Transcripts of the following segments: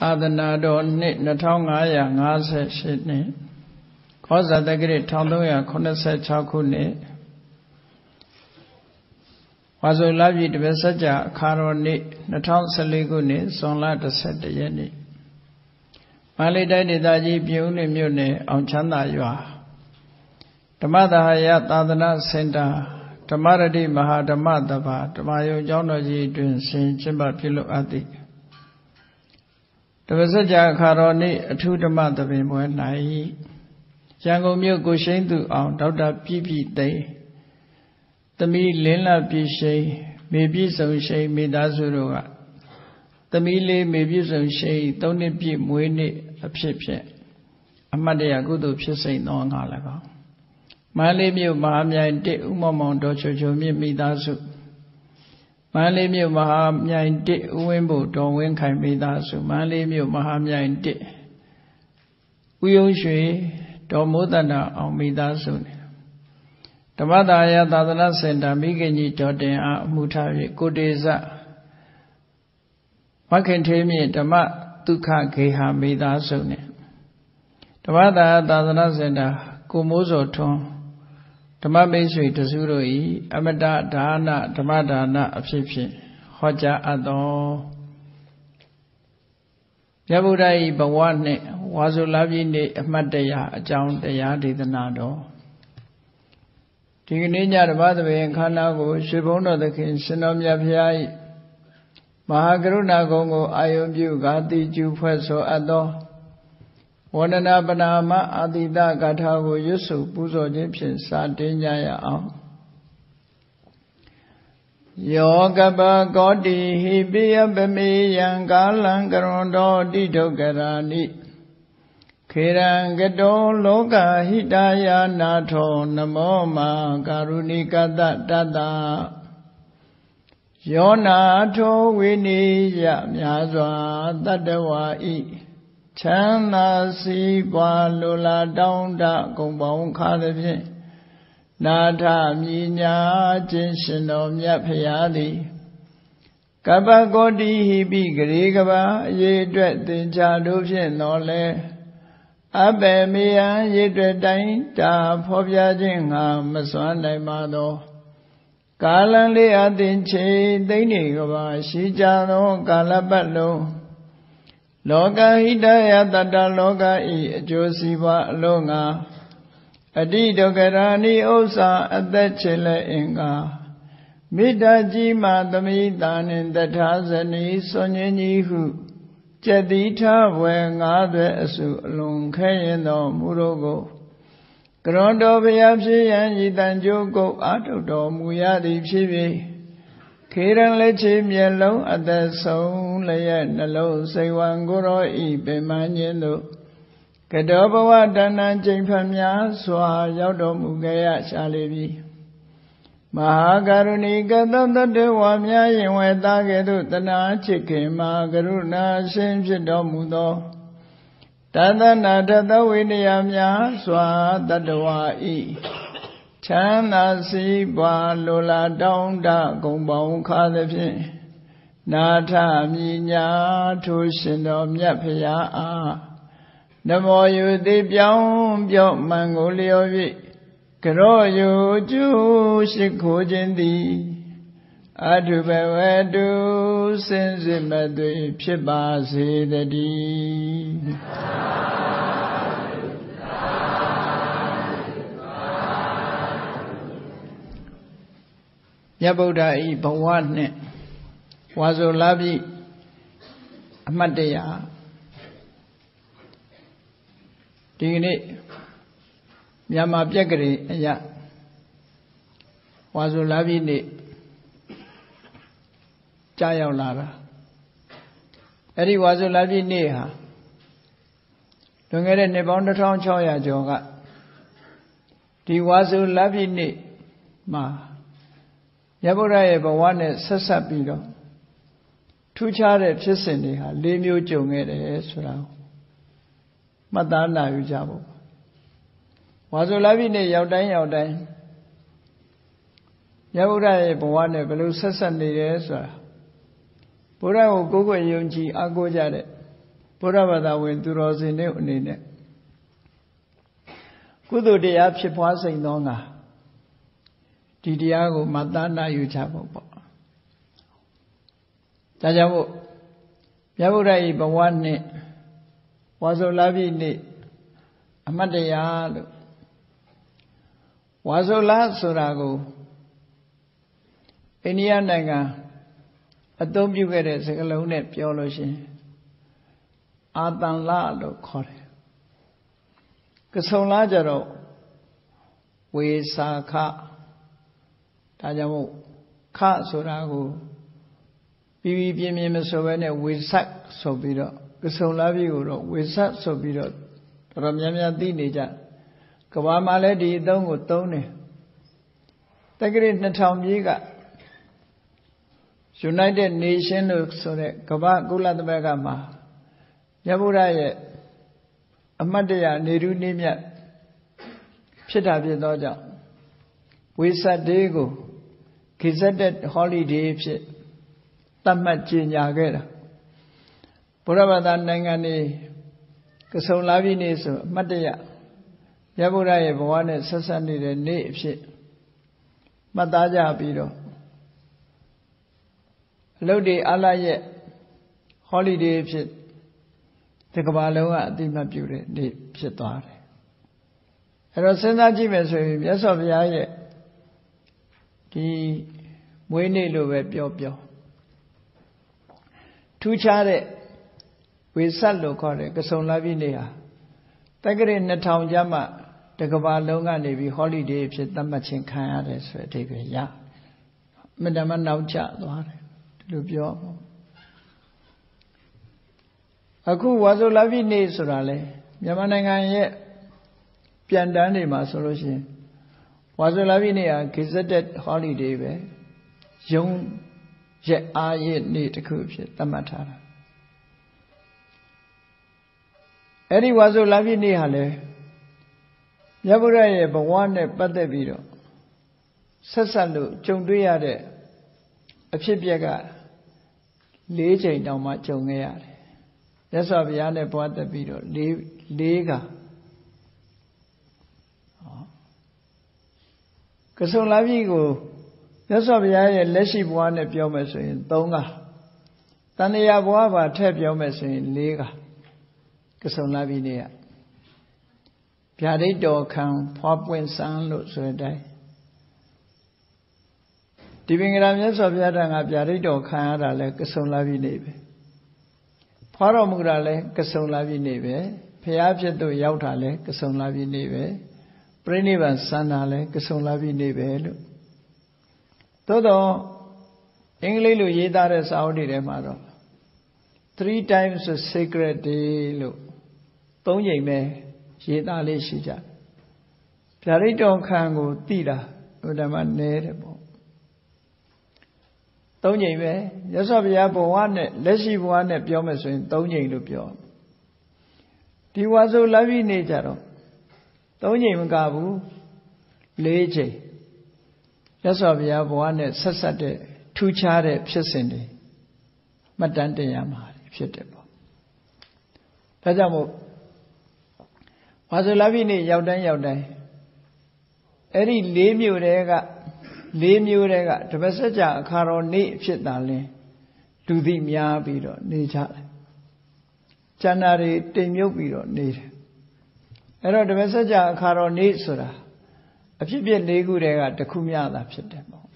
Adhanadon 19,556 Wazulaji to Vesaja, Karoni, Natal Saliguni, Sonlata Setayeni. Malidani Daji Buni Muni, on Chanda Yua. Tamada Hayat Adana Senda, Tamaradi Mahadamadava, Tamayo Jonoji Dun Sin Chimba Pilu Adi. To Vesaja Karoni, two Tamadavi Muenai. Yango Mio Gushindu on Dauda Pipi Day. The me lena pishe, maybe some shay, me dazuruga. The mele, maybe some shay, don't it be mwene, a pshepshe. Amadea good of pshese no angalaga. Male mio mahamia and de umamon docho jomi me dazu. Male mio mahamia and de uembo, don't winkai me dazu. Male mio mahamia and de Uyoshe, don't mudana on me dazu. Tamadaya Dadana Senda Migani Jordan Mutari Kodeza Makentemi Dama Duka Keha Mida Sone Tamadaya Dadana Senda Kumozo Ton Tamabesui Tazuroi Amada Dana Tamadana Absipsi Hoja Ado Yabudai Bawane Wazulavini Amadaya Jown the Yadi the Nado Tignija Badaway and Kanago, Shibona the King, Sinomia Piai Mahagaruna Gongo, Ayombu, Gadi, Jupeso Ado, Wanana Banama, Adida, Gatago, Yusu, Puzo, Egyptian, Sardinia. Yogaba Godi, he be a bemi, and Galangarondo, Dido Garani. Kirangado loga hidaya nato namoma garunika dada Yonato wini yamyazwa dadawa I Chana si lula downda gombaun kadavi Nata minya jinsinom yapayadi Kaba godi hibi grigaba ye dwet the jadovin nole Abbe mea yedre dain da phobya jinga maswan dai mado kalan le adin che daini goba shi jano kalabatlo loka hidaya tatta loka I ajosiba longa adidogarani ossa atachile inga midaji ma tamidanin tathasani sonyenyi hu Chadita when other su long cayen or murogo. Grondo beapsi and yitanjo go out of dom muyadi chibi. Kiran lechim yellow at the soul lay nalo say one goro I be man yellow. Kadoba dana jimpamya swa yodo mugaya shalibi. Mahagaruni Gadanda Dewamya Yinwetagedu Tana Chiki Magaruna Simsidomudo Tadana Dada Winiyamya Swa Dadawa I Chana Si Ba Lula Donda Gumbaun Kadafi Nata Minya Tushindom Yapya A Namo Yudi Byom Byom Manguliovi Karoyo ju shikujindi Adubewedu senzimadui pshibasi dadi Yabuda I bawane Wazulabi Amadeya Digni Yama Pyagari Aya Wazulavini Chayao Lara Eri Wazulavini Ha Dungere Nebonda Town Choya Joga Di Wazulavini Ma Yabura Eva Wane Sasabido Two Chare Chisini Ha Limyu Jungere Esrao Madana Ujabu Wazulavini Yaudain Yaudain Yaburai Bawane Balu Sasan de Yesa Pura Gogo Yunji Agojade ဘုရားဘာသာဝင်သူတော်စင်တွေအနေနဲ့ကုသိုလ်တရားဖြစ်ပွားစိန်သောငါဒီတရားကိုမတနာယူချဖို့ပေါ့ဒါကြောင့်မို့မြတ်ဗုဒ္ဓ၏ဘဝနဲ့ဝါဆိုလပြည့်နေ့အမတ်တရားလို့ဝါဆိုလဆိုတာကိုအိန္ဒိယနိုင်ငံအသုံးပြုခဲ့တဲ့စကားလုံးနဲ့ပြောလို့ရှိရင်အာတန်လလို့ခေါ်တယ်ကဆုံလကြတော့ဝေစာခဒါကြောင့်မို့ခဆိုတာကိုပြီးပြီးပြင်းပြင်းမဆိုဘဲနဲ့ဝေဆက်ဆိုပြီးတော့ကဆုံလပြီကိုတော့ဝေဆက်ဆိုပြီးတော့တော်တော်များများသိနေကြကဘာမှာလည်းဒီအသုံးကိုသုံးတယ်တက္ကရာ2000ပြည့်က United Nations လို့ဆိုတဲ့ကဘာကုလသမဂ္ဂမှာမြတ်ဗုဒ္ဓရဲ့အမတ်တရားနေရူးနေမြတ်ဖြစ်တာဖြစ်သောကြောင့်ဝေဆက်ဒေးကို Gazetted Holiday ဖြစ်သတ်မှတ်ကြေညာခဲ့တာဘုရားဘာသာနိုင်ငံနေကဆုံလာပြီနေ့ဆိုအမတ်တရားရဗုဒ္ဓရဲ့ဘဝနဲ့ဆက်ဆက်နေတဲ့နေ့အဖြစ်မှတ်သားကြပြီးတော့အလုပ်တွေအားလရဲ့ holiday ဖြစ်ဒီကမ္ဘာလုံးကအတိအမှတ်ပြုတဲ့နေ့ဖြစ်သွားတယ်အဲတော့စဉ်းစားကြည့်မယ်ဆိုရင်မြတ်စွာဘုရားရဲ့ဒီမွေးနေ့လို့ပဲပြောထူးခြားတဲ့ဝေဆက်လို့ခေါ်တဲ့ကဆုံလာပြီနေ့ဟာတက္ကရာ2000ကျမှတကဘာလုံးကနေပြီး holiday ဖြစ်သတ်မှတ်ခြင်းခံရတယ်ဆိုတဲ့အဓိပ္ပာယ်ရအမှန်တမ်းနောက်ကျသွားတယ်ဒီလိုပြောအခုဝါဆိုလာပြီနေ့ဆိုတာလဲမြန်မာနိုင်ငံရဲ့ပြန်တန်းတွေမှာဆိုလို့ရှိရင်ဝါဆိုလာပြီနေ့ဟာ gazetted holiday ပဲရုံးရက်အားရနေ့တစ်ခုဖြစ်သတ်မှတ်ထားတာအဲ့ဒီဝါဆိုလပြည့်နေ့ဟာလေမြတ်ဗုဒ္ဓရဲ့ဘဝနဲ့ပတ်သက်ပြီးတော့ဆက်ဆက်လို့ကြုံတွေ့ရတဲ့အဖြစ်အပျက်က၄ချိန်တောင်မှကြုံခဲ့ရတယ်။မြတ်စွာဘုရားနဲ့ပွားသက်ပြီးတော့၄ကကဆုံလပြည့်ကိုမြတ်စွာဘုရားရဲ့လက်ရှိဘဝနဲ့ပြောမယ်ဆိုရင်၃ကတဏှာဘဝပါထည့်ပြောမယ်ဆိုရင်၄ကကဆုံလာပြီနေ့ကဗျာဒိတ်တော်ခံဖွားပွင့်စမ်းလို့ဆိုတဲ့အတိုင်းဒီပင်ကရာမြတ်စွာဘုရားတန်ခါဗျာဒိတ်တော်ခံရတာလဲကဆုံလာပြီနေ့ပဲဖွားတော်မူတာလဲကဆုံလာပြီနေ့ပဲဖျားဖြစ်သူရောက်တာလဲကဆုံလာပြီနေ့ပဲပြိဋိဘံစမ်းတာလဲကဆုံလာပြီနေ့ပဲလို့သို့တော့အင်္ဂလိပ်လိုရေးသားတဲ့စာအုပ်တွေထဲမှာတော့ three times a sacred day လို့သုံးချိန်ပဲရေးသားလေးရှိကြဗျာဒိတ်တော်ခံကိုသိတာဘုရားမှာနဲတယ်ပေါ့သုံးချိန်ပဲရသော်ဘုရားဘဝနဲ့လက်ရှိဘဝနဲ့ပြောမယ်ဆိုရင်သုံးချိန်လို့ပြောဒီဝါဆိုလပြည့်နေကြတော့သုံးချိန်မကဘူးလေးချိန်ရသော်ဘုရားဘဝနဲ့ဆက်ဆက်တဲ့ထူးခြားတဲ့ဖြစ်စဉ်တွေမှတ်တမ်းတင်ရမှာဖြစ်တယ်ပေါ့ဒါကြောင့်မို့ဝါဆိုလပြည့်နေ့ရောက်တိုင်းအဲ့ဒီ၄မြို့တွေကတပတ်စကြာအခါတော်နေ့ဖြစ်တာလဲလူသိများပြီးတော့နေကြတယ်ကျန်တာတွေတင်မြုပ်ပြီးတော့နေတယ်အဲ့တော့တပတ်စကြာအခါတော်နေ့ဆိုတာအဖြစ်ဖြစ်၄ခုတွေကတစ်ခုများတာဖြစ်တယ်ပေါ့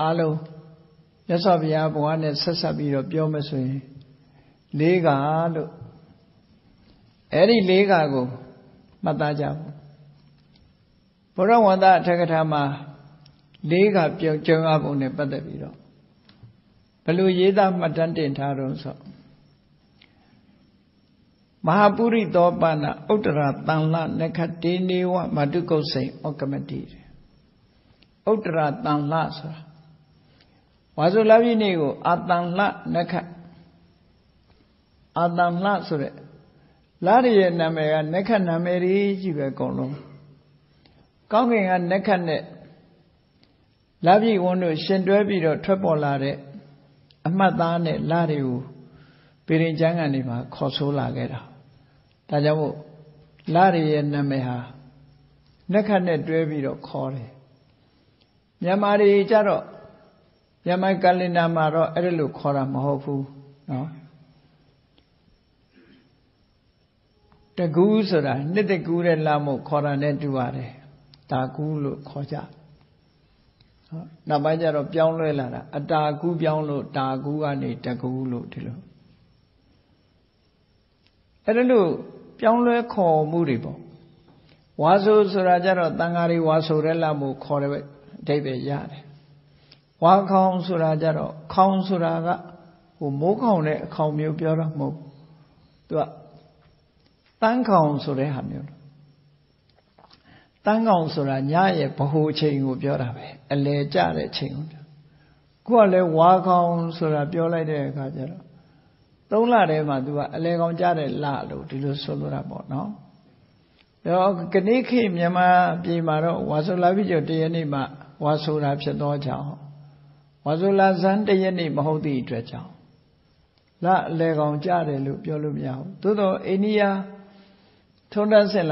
အားလုံးရသော်ဘုရားဘဝနဲ့ဆက်ဆက်ပြီးတော့ပြောမယ်ဆိုရင်၄ကလို့အဲ့ဒီလေးကကိုမှတ်သားကြဘူးဘုရားဝန္တအထက်ကထာမှာလေးကပြောင်းကျုံအပုံနဲ့ပတ်သက်ပြီးတော့ဘယ်လိုရေးသားမှတ်တမ်းတင်ထားတော့ဆိုမဟာပုရိသောပဏဥတ္တရာတန်လနခတေနေဝမတုကုတ်စိန်ဩကမတိဥတ္တရာတန်လဆိုတာဝါဆိုလပြည့်နေ့ကိုအာတန်လနခအာတန်လဆိုတဲ့လာရရဲ့နာမည်ကနက္ခတ်နာမည်ကြီးပဲအကုန်လုံးကောင်းကင်ကနက္ခတ်နဲ့လာပြီဝန်တို့ရှင်တွဲပြီးတော့ထွက်ပေါ်လာတဲ့အမှတ်သားနဲ့လာတွေကိုဘ นะบาญาတော့ပြောင်းလဲလာတာအတာကူပြောင်းလို့တာကူကနေတကူလို့ဒီလိုအဲ့ဒါလို့ပြောင်းလဲခေါ်မှုတွေပေါ့ဝါဆိုဆိုတာကြတော့တန်ဃာတွေဝါဆိုထဲလာမှုခေါ်တယ်ပဲအဓိပ္ပာယ်ရတယ်ဝါခေါင်းဆိုတာကြတော့ခေါင်းဆိုတာကဟိုမိုးခေါင်တဲ့အခေါင်မျိုးပြောတော့မဟုတ်သူက ตั้งกองဆိုတာญาရဲ့ဘဟုချိန်ကိုပြောတာပဲအလဲကြတဲ့ချိန်ကိုကိုကလည်းဝါခေါင်းဆိုတာပြောလိုက်တဲ့အခါကျတော့သုံးလထဲမှာ ထုံးတန်းစင်လ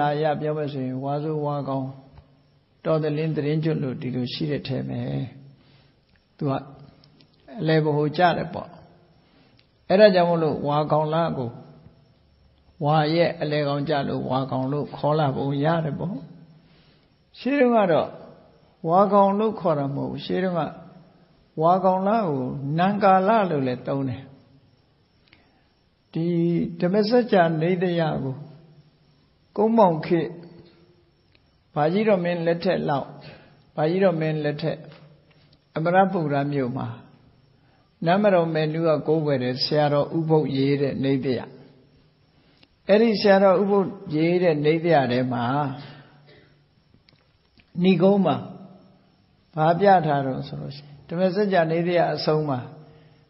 ာရပြောမယ်ဆိုရင်ဝါဆိုဝါကောင်တော်တဲ့လင်းတရင်ကျွတ်လို့ဒီလိုရှိတဲ့ထဲမှာသူကလဲဘဟုကြတယ်ပေါ့အဲ့ဒါကြောင့်မလို့ဝါကောင်လားကိုဝါရဲ့အလဲကောင်ကြလို့ဝါကောင်လို့ခေါ်လာပုံရတယ်ပေါ့ရှိတုန်းကတော့ဝါကောင်လို့ခေါ်တာမဟုတ်ရှိတုန်းကဝါကောင်လားကိုနံကာလလို့လည်းသုံးတယ်ဒီဓမ္မစကြာနေတရာကို ကိုမောင်ခေဘာကြီးတော်မင်းလက်ထက်အမရပုရာမြို့မှာနမတော်မင်းသူကကိုးွယ်တယ်ဆရာတော်ဥပုပ်ရေးတဲ့နေပြအဲ့ဒီဆရာတော်ဥပုပ်ရေးတဲ့နေပြထဲမှာဏိကုံးမှာဘာပြထားတော့ဆိုလို့ရှိရင်ဓမ္မစကြာနေတရာအဆုံးမှာ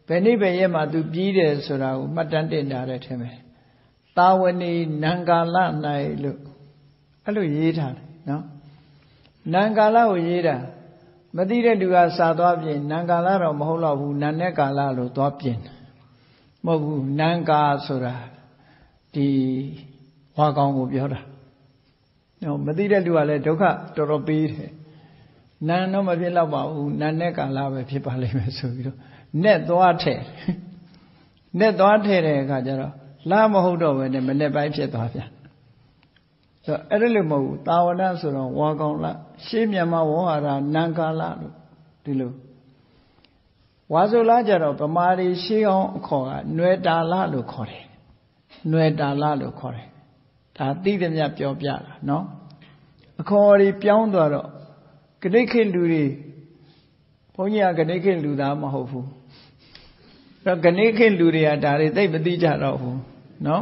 ဘယ်နိဗ္ဗာန်မှာသူပြီးတယ်ဆိုတာကိုမှတ်တမ်းတင်ထားတဲ့ထဲမှာ သာဝဏီနံကာလနိုင်လို့အဲ့လိုရေးထားတယ်နော်နံကာလကိုရေးတာမသိတဲ့လူကစာသွားပြင်နံကာလတော့မဟုတ်တော့ဘူးနံနဲ့ကာလလို့သွားပြင်မဟုတ်ဘူးနံကာဆိုတာဒီဝါကောင်းကိုပြောတာနော်မသိတဲ့လူကလည်းဒုက္ခတော်တော်ပေးတယ်နံတော့မဖြစ်တော့ပါဘူးနံနဲ့ကာလပဲဖြစ်ပါလိမ့်မယ်ဆိုပြီးတော့နဲ့သွားထဲနဲ့သွားထဲတဲ့အခါကျတော့ လာမဟုတ်တော့ဘဲနဲ့မနေ့ပိုင်းဖြစ်သွားပြန်ဆိုအဲ့ဒါလည်းမဟုတ်ဘူးတာဝဏ္ဏဆိုတော့ဝါကောင်လရှေ့မြန်မာဝေါဟာရနံကာလလို့ဒီလိုဝါဆိုလာကြတော့ဗမာတွေရှေးအောင်ခေါ်ကနွယ်တာလလို့ခေါ်တယ်နွယ်တာလလို့ခေါ်တယ်ဒါသိသမျှပြောပြတာနော်အခေါ်ဒီပြောင်းသွားတော့ဂရိခိလူတွေဘုန်းကြီးကဂရိခိလူသားမဟုတ်ဘူးတော့ဂရိခိလူတွေအတားတွေသိမသိကြတော့ဘူး เนาะ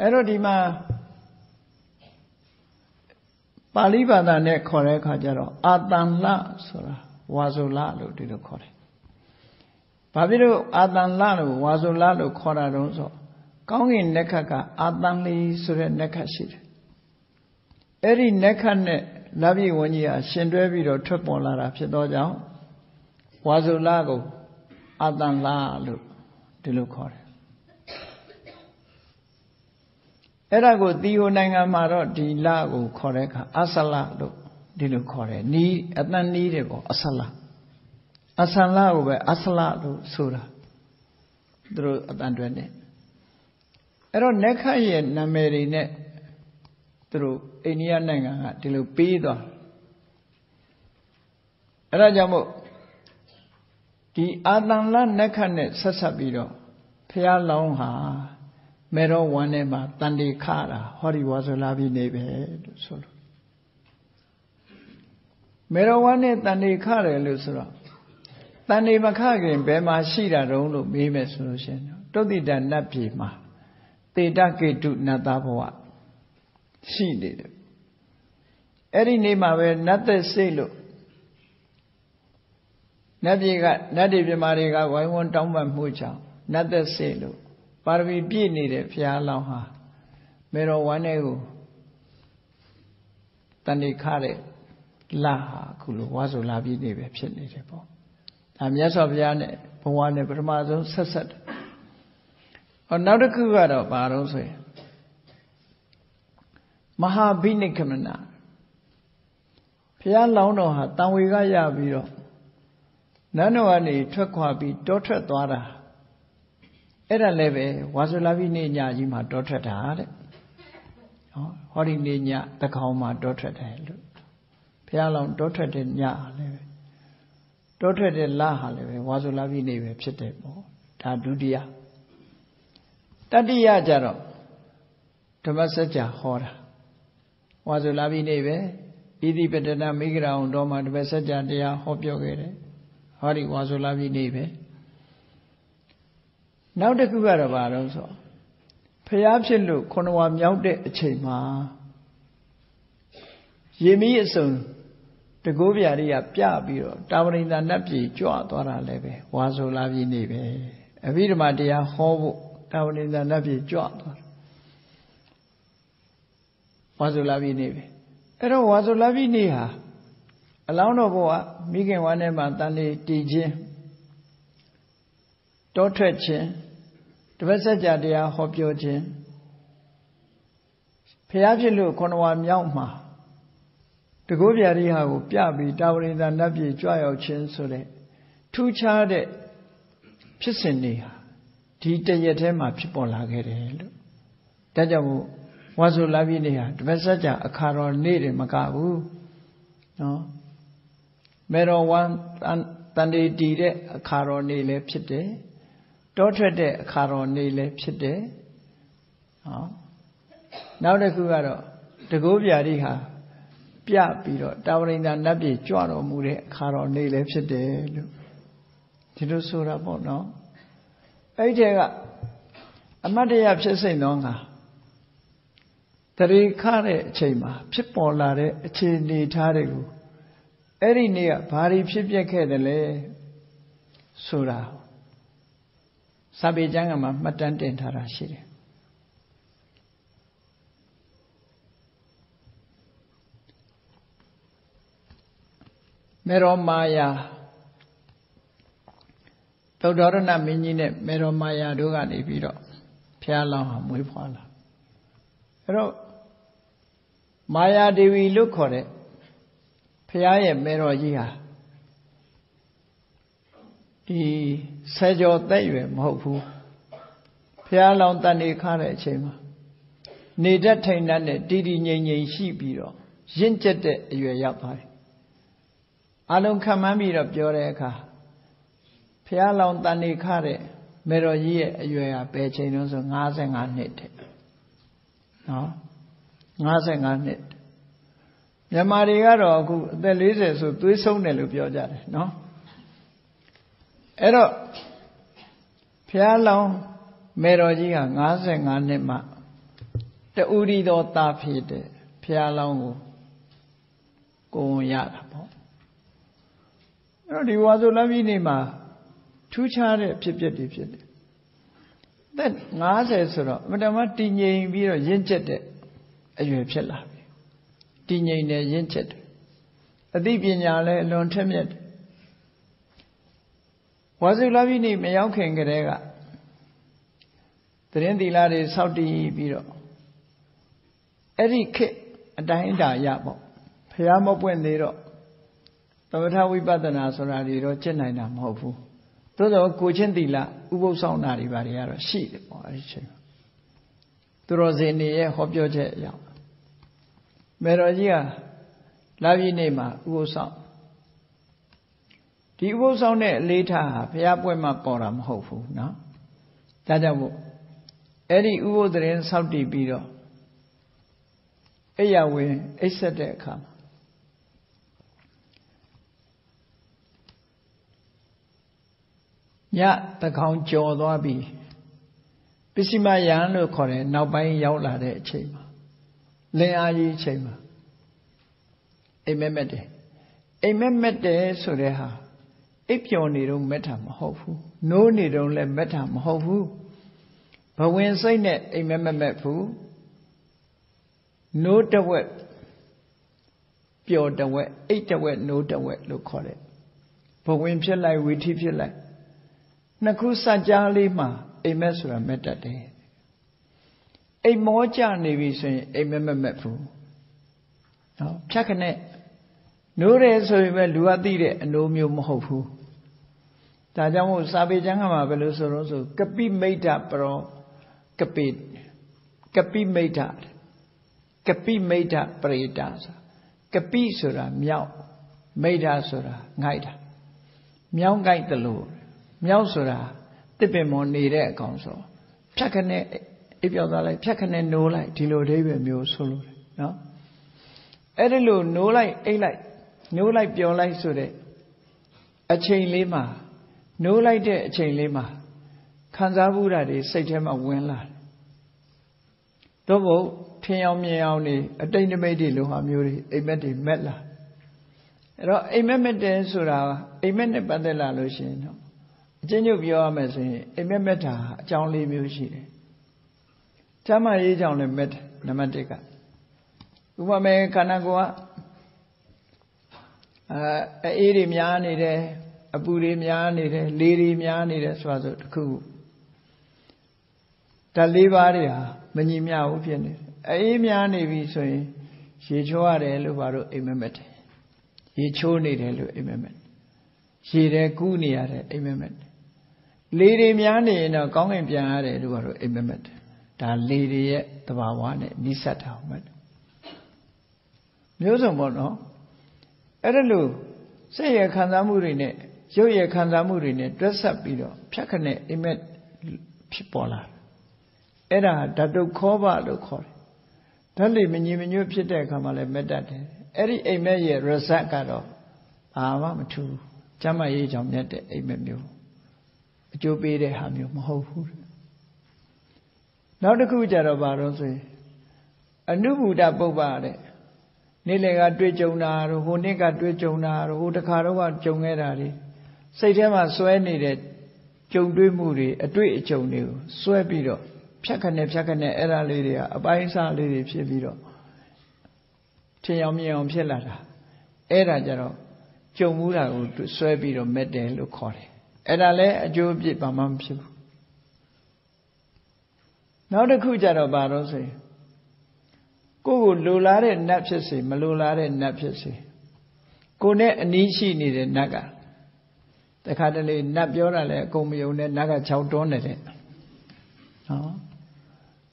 အဲ့တော့ဒီမှာပါဠိဘာသာနဲ့ခေါ်တဲ့အခါကျတော့အာတန်လဆိုတာဝါဆိုလလို့ဒီလိုခေါ်တယ်။ဘာဖြစ်လို့အာတန်လလို့ဝါဆိုလလို့ခေါ်တာတုံးဆိုကောင်းကင်နက္ခတ်ကအတန်လဆိုတဲ့နက္ခတ်ရှိတယ်။အဲ့ဒီနက္ခတ်နဲ့လာပြီးဝန်ကြီးကရှင်တွဲပြီးတော့ထွက်ပေါ်လာတာဖြစ်တော့ကြောင့်ဝါဆိုလကိုအာတန်လလို့ဒီလိုခေါ်တယ် အဲ့ဒါကိုတီးဟိုနိုင်ငံမှာတော့ဒီလကိုခေါ်တဲ့အခါအဆလလို့ဒီလိုခေါ်တယ်နီးအတန်နီးတယ်ပေါ့အဆလအဆလကိုပဲအဆလလို့ဆိုတာသူတို့အတန်တွင်တယ်အဲ့တော့နက္ခတ်ရဲ့နာမည်တွေနဲ့သူတို့အိန္ဒိယနိုင်ငံကဒီလိုပေးသွားအဲ့ဒါကြောင့်မို့ဒီအာတန်လနက္ခတ်နဲ့ဆက်ဆက်ပြီးတော့ဖျားလောင်းဟာ မေရောဝါနဲ့တန်ဒီခါတယ်လို့ဆိုတော့တန်ဒီမခခင်ဘယ်မှာရှိတာတုံးလို့မေးမယ်ဆိုလို့ရှင် Todidanaphima, Tedaketu Natabhava, she did it. Every name I wear, not the sailor. Nadiga, Nadibimariga, why won't Tamba Mucha, not the sailor. Parvi be needed, Fialaha, Mero Wanegu, Tanikare, Laha, Kulu, Wazula, be needed. I'm yes of Yane, Puane Bramazo, Sassat. Another Kugada, Barose Mahabinikamana. Pia Launoha, Tangwigaya Viro. Nanoani, Tukwabi, daughter Dwara. Era Leve, Wazulavini, Yajima, daughter Dad. Horinia, Takoma, daughter Dad. Pia Long, daughter Dad, Leve. Daughter Dad, Laha Leve, Wazulavini, Psitebo, Tadudia. Tadia Jaro. Tomasaja Hora. Wazulavini, Idi Petana Migra on Doma Vesaja Dia Hopyogere, Hari Wazulavi Neve. Now the Kugarabad also. Perhaps you look, Konawam Yaude Chema Yemi soon. The Goviaria Piabio, Tavering the Napi, Joatora Leve, Wazulavi Neve. A Vidma Dia Hobo, Tavering the Napi, Joator Wazulavi Neve. Ero wazulavi niha. Alauno boa, Migan one matani DJ. Dotreche, Dvesajadia Hopyoje. Piagilu Konwam Yauma. The Goviariha, Piabi, Dowry, the Nabi, Joyo Chinsule. Two childed Pisiniha. Tita Yetema Pipola Gerel. Dajamu. Wazulavi niha, Dvesaja, a carol needed Magabu. No. Mero one Sunday did a carol needed Psite. Daughter de a carol needed Psite. Now the Gugaro, the Goviariha, Pia Piro, Dowling and Nabi, Juano Mure, carol needed Psite. Tidusura Bono. Ajega, a Madia Psese Nonga. Tari kare chema, pipolare, chini tarigu. Eri near pari pipyakadele sura. Sabi jangama matante tarashire. Meromaya Todorana minine, Meromaya dogani viro. Piala muipala. Ero. Maya Devi look on it. Piaye Meroya. He said your name, hopeful. Pia Lontani Kare Chema. Neither Tainane did in Yen Shibiro. Jinchete Yapai. Alum Kamamir of Joreka. Pia Lontani Kare. Meroya, you are Pechinos and Nazan and it. No? Nothing on it. The Mariaro, the leaders who do so nelupiojare, no? Ero Pialon, Merogia, nothing on it. The Urido tapid, Pialon go yarapo. Rodi was a lavinima, two charred pipit. Then Naze Sura, Madame Tiny Viro Jinchette. You have said, Dinay Yented. A deep in Yale alone terminate. Was you loving him, Yoking Grega? The Rendi Lari Saudi Biro. Every kid, a Dahinda Yabo. Piamo Buendero. But how we bad the Nasarari or Chenina Mofu. Todo Cochendila, Ubo Saunari Barriera, she or Richard. The Rosini, Hopyoje Yam. Merodia, Lavinema, Uosam. The Uosam later, Piapuema Poram, hopeful, no? Tadamo. Eri Uodren Saudi Bido. Eyawe, Esadekam. Ya, the Count Joe Lobby. Pisimayan lo kore now buying yaula de chema. Leayi chema. Amemete. Amemete soreha. If you need on metam hofu. No need on let metam hofu. But when saying that, amememetfu. No the wet. Pure the wet. Eat the wet, no the wet lo kore. But when you like, we teach you like. Nakusa jalima. Amesura metate. A more jarney saying a memorable. No, chakanet. No rest of a luadire and no mu hofu. Tajamo sabi jangama veloso kapi made up pro capit. Kapi made up. Kapi made up predas. Kapi sura meow. Maida sura ngaida. Meow guide the Lord. Meow sura. Depemoniere council. Chakane if you are like chakane no light tilo debe mio solo. No? Edelo no light a light. No light pure light so that a chain lima. No light a chain lima. Kanzabura de Satama Wenla. Double Tiam Yauni a dainty made Luha Muri a medi metla. A memede sura a mene badela lucino. Genuine Amazing, a memeta, John Lee Mushi. Tama is on the met, Namatica. Uame Kanagua Irimiani de, a Burimiani de, Lirimiani de Swazot Ku. Talibaria, Menimia Upian, Aimiani Visui, she joa de Luvaro Imemet. He choni de Lu Imemet. She de Gunia Imemet. Lady Miani in a gong and piano, you are imminent. That lady at the Bawane, Nisat Helmet. Musomono Edalu, say a Kanzamurine, Joya Kanzamurine, dress up, you know, Chakane, Imet Pipola. Eda, Dadu Kova, do call. Tally, Minu Pita Kamala Medate. Eri Emeye Rosakado. Ah, Mamma too. Jama Ejam Nete, Emenu. You be the ham your whole food. Now the Kujarabaro say, a new Buddha Bobade, Nilega Drijona, Hunega Drijona, Utakaroa Jongari, Satama Swanid, Jong Dumuri, a Drijonu, Swabido, Chakane, Era Lydia, a Baisa Lydia, Chevido, Chayamion Chelara, Era Jaro, Jomura, Swabido, Mede Lucori. Edale a job bit by mum. Now the Kujaro Baro say, Go Lulare and Napsesi, Malulare and Napsesi. Go net and Nishi needed Naga. The Cadale Nabiorale, Gomione Naga Chowdonet.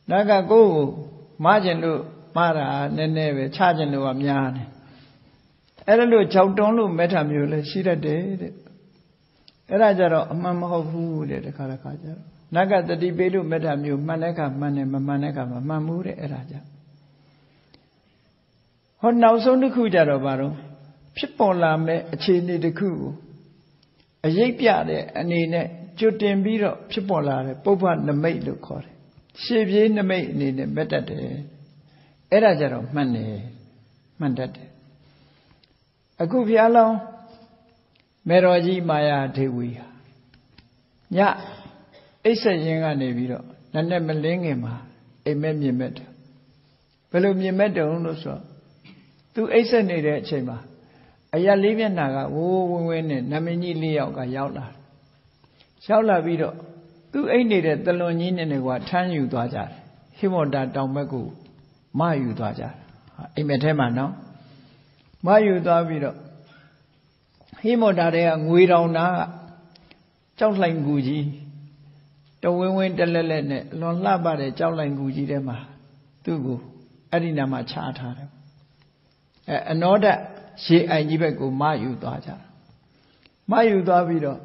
Naga go, Marginu, Mara, Nene, Chaginu Amyan. Edalu Chowdonu metamule, Shida did. Erajaro, Mamma who did the Caracajaro. Naga the debated Madame, you Maneka, Mamure, Eraja. What now so the Kujaro Barrow? Pipola me a chini de coup. A yapiade, and in a Jutin Biro, Pipola, Popa, the maid look called. Save ye in the maid in the metade. Erajaro, Mandate. A good yellow. Meroji Maya Dewi. Ya, it's a young navy, and then Melingima, a memet. Belum ye met the Unoso. To Asa Nede Chema. Aya Livia Naga, woo women, Namini Lioga Yaula. Shaula Vido. To A needed the Lonin and Watan you Dajar. He won't that down Magu. Ma you Dajar. I met him now. Ma you Davido. He more than we don't know. Chow language. The women tell Lene, Lon Labade, Chow language, Dema, Tugu, Adina Machata. And all that she and Yibago, Mayu Daja. Mayu Davido.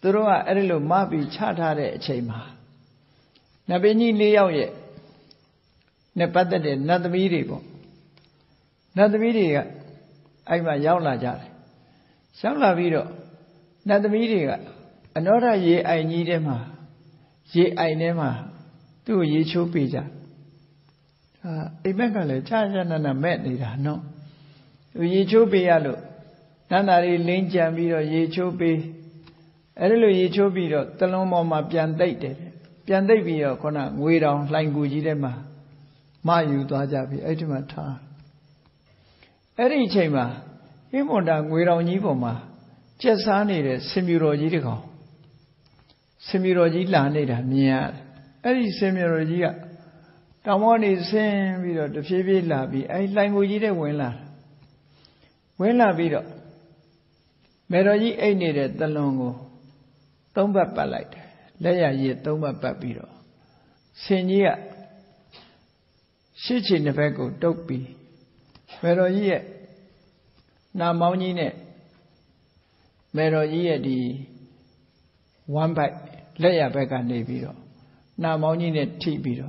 The Roa Erelo Mabi Chata Chema. Nabeni Leo yet. Nepatade, not the video. Not the video. I'm a Yaulajar. Some lavido, not the media. Another ye I need Emma. Ye I nema. tu ye chu pija. Imagale, Chaja Nana met Nida, no. Ye chu pialo, Nana linja miro ye chu pi, Elo ye chu piro, Talomoma piandate, Piandavio, Kona, Guiron, Langujidema, Mayu Dajabi, Etimata. Eri Chema, Imonda Guiron Yvoma, Chesani, Simurojiko, Simurojila Nida, Nia, Eri Simurojia. Someone is saying, Vito, the Fibi Labi, I language it a winner. Winner Vito. Meroji ain't needed the longo. Tomba palite. Laya ye tomba papiro. Senia. Sitch in the bago, dopi. Meroji. Na maunine. Meroji di. One back. Laya baga ne Vito. Na maunine tea Vito.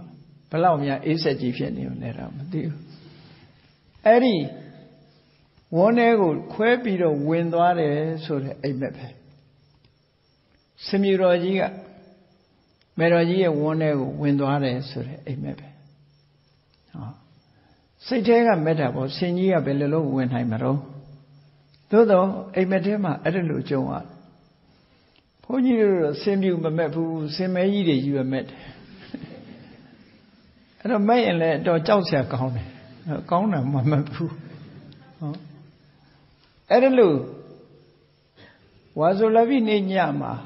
Palomia is a different name. Eddie, one ego, quebito window, so a map. Semirogia, Merogia, one ego, window, so a map. Satega metabo, senior bello, when I'm at all. Though a metema, I don't know, Joan. Pony, send you my map, send me you met. Nó mấy lẽ cho cháu xẻ con này, con nào mà phu, ở lù, hóa số là vì nên nhà mà,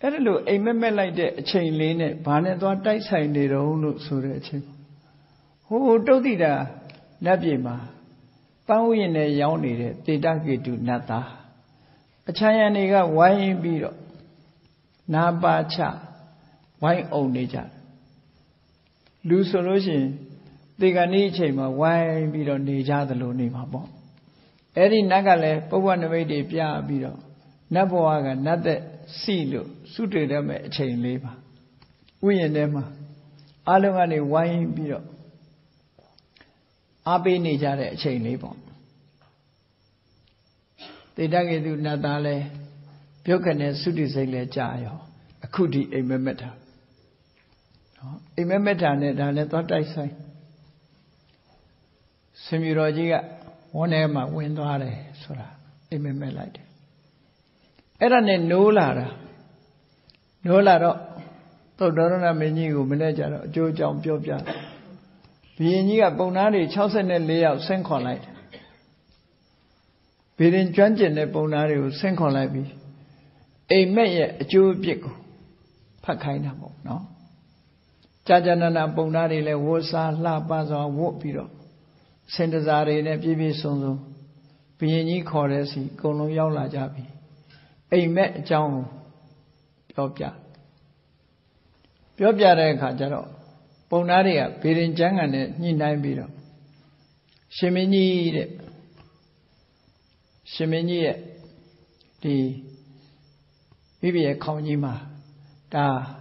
ở lù em mới lại để chơi lên này, bạn ấy toàn trái sai này rồi lù sửa chứ, hồ đâu thì là nạp gì mà, bao nhiêu này giàu này đấy, thì đã cái chỗ nát ta, cha này cái vay bi rồi, nạp ba cha, vay ông này cha. Solution, they can each him a wine beat on the Jadalo name. Eddie Nagale, Powanaway de Pia Biro, Naboaga, Nade, Silo, suited them at chain labor. We and Emma, Alamani wine beer. Abe Nijad at chain labor. They dug it to Nadale, Piocanet, Sudisele Jayo, a cootie a memetta. Remember Danet, I thought I say. Semirogia, one Emma went on a sora, remember light. Eran no lara. No lara, Todorona menu, manager, Joe John Pioja. Being near Bonari, Chosen and Leo, Sencolite. Being Janjan and Bonari, Sencolite. A mayor, Joe Pico. Pacainamo, no? Chajanana Bonari le Wosa, La Baza, Wopiro, Sendazari, Nebibi Sonzo, Pieni Coresi, Gono Yola Jabi, A met John Piopia. Piopia de Cajaro, Bonaria, Pirin Jangane, Ninai Biro, Shemini, Shemini, the Bibia Conima, da.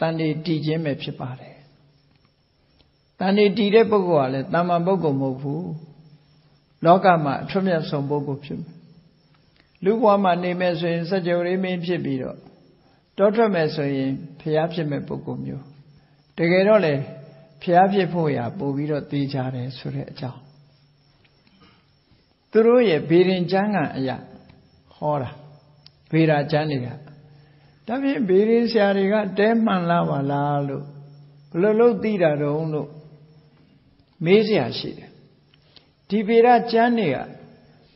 Tani DJ me pare. Tani Dide Bogoale, Dama Bogo Movu. Logama, Trumia Son Bogo Pim. Luguama name as in such a remain Pibiro. Daughter Messoin, Piapime Bogomio. Degerole, Piapipoia, Boviro Dijare Sureja. Turuye, Birin Janga, ya. Hora. Vira Janiga. Tapi beri sehari kan teman lawa lalu, lalu tidak donglu, mesia sih. Di beri jani ya,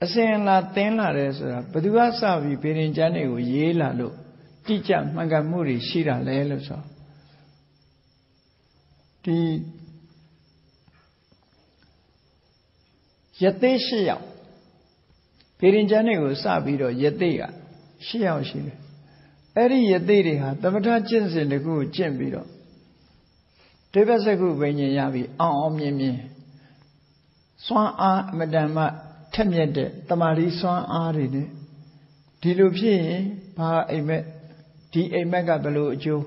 asalnya la tenla resora, berdua sabi beri jani uye lalu, dijam maka muri sirah lelu so. Di yate siya, beri jani u sabi do yate ya, siya sih. Every year they had the Matachins in the good Jembiro. They was a good when you have it on me. Swan Aunt Madame Tamiade, Tamari Swan Aride. Dilupi, Pa Emet, D. A. Megabalo Joe,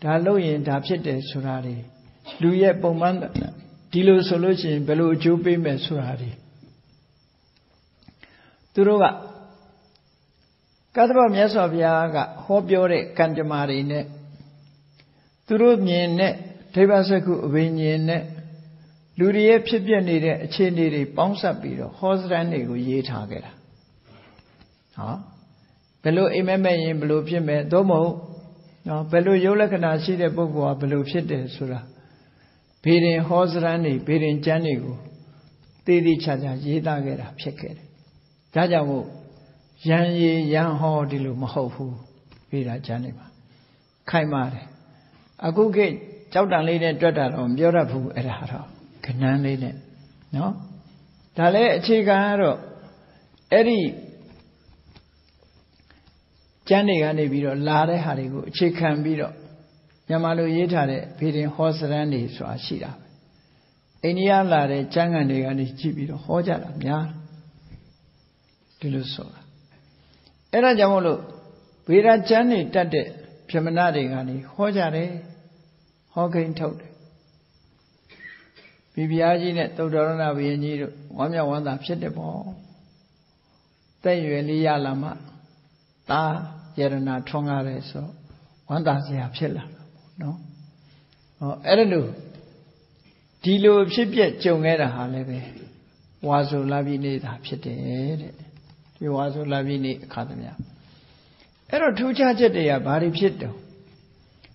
Daloyan Tapchete Surari, Luye Bomanda, Dilo Solution below Joe Bime Surari. Turuga. Kadaba Miasoviaga, Hobiore, Kanjamari, Aku ke jauh dan lainnya dua dalam biara bu erah, kenal lainnya, no. Dalam cikar, eri jangan gane biro, lari hari gu cikam biro, jamalu ye thare, piring hosaran ni suasira. Ini yang lari jangan gane cibiro, hojalam ya, dilusur. Era jamalu, biara jangan tade. Semenari gani, hojare, hokain tahu. Bibiaji net tahu doron awi ni, wamnya wanda sedebo. Tayu eliya lama, ta jerana tongare so, wanda siap sila, no. Eranu, dilo sebiar cungera halebe, wasu labi ni dah sedere, di wasu labi ni katanya. Ero tujuh aja dia bari begitu.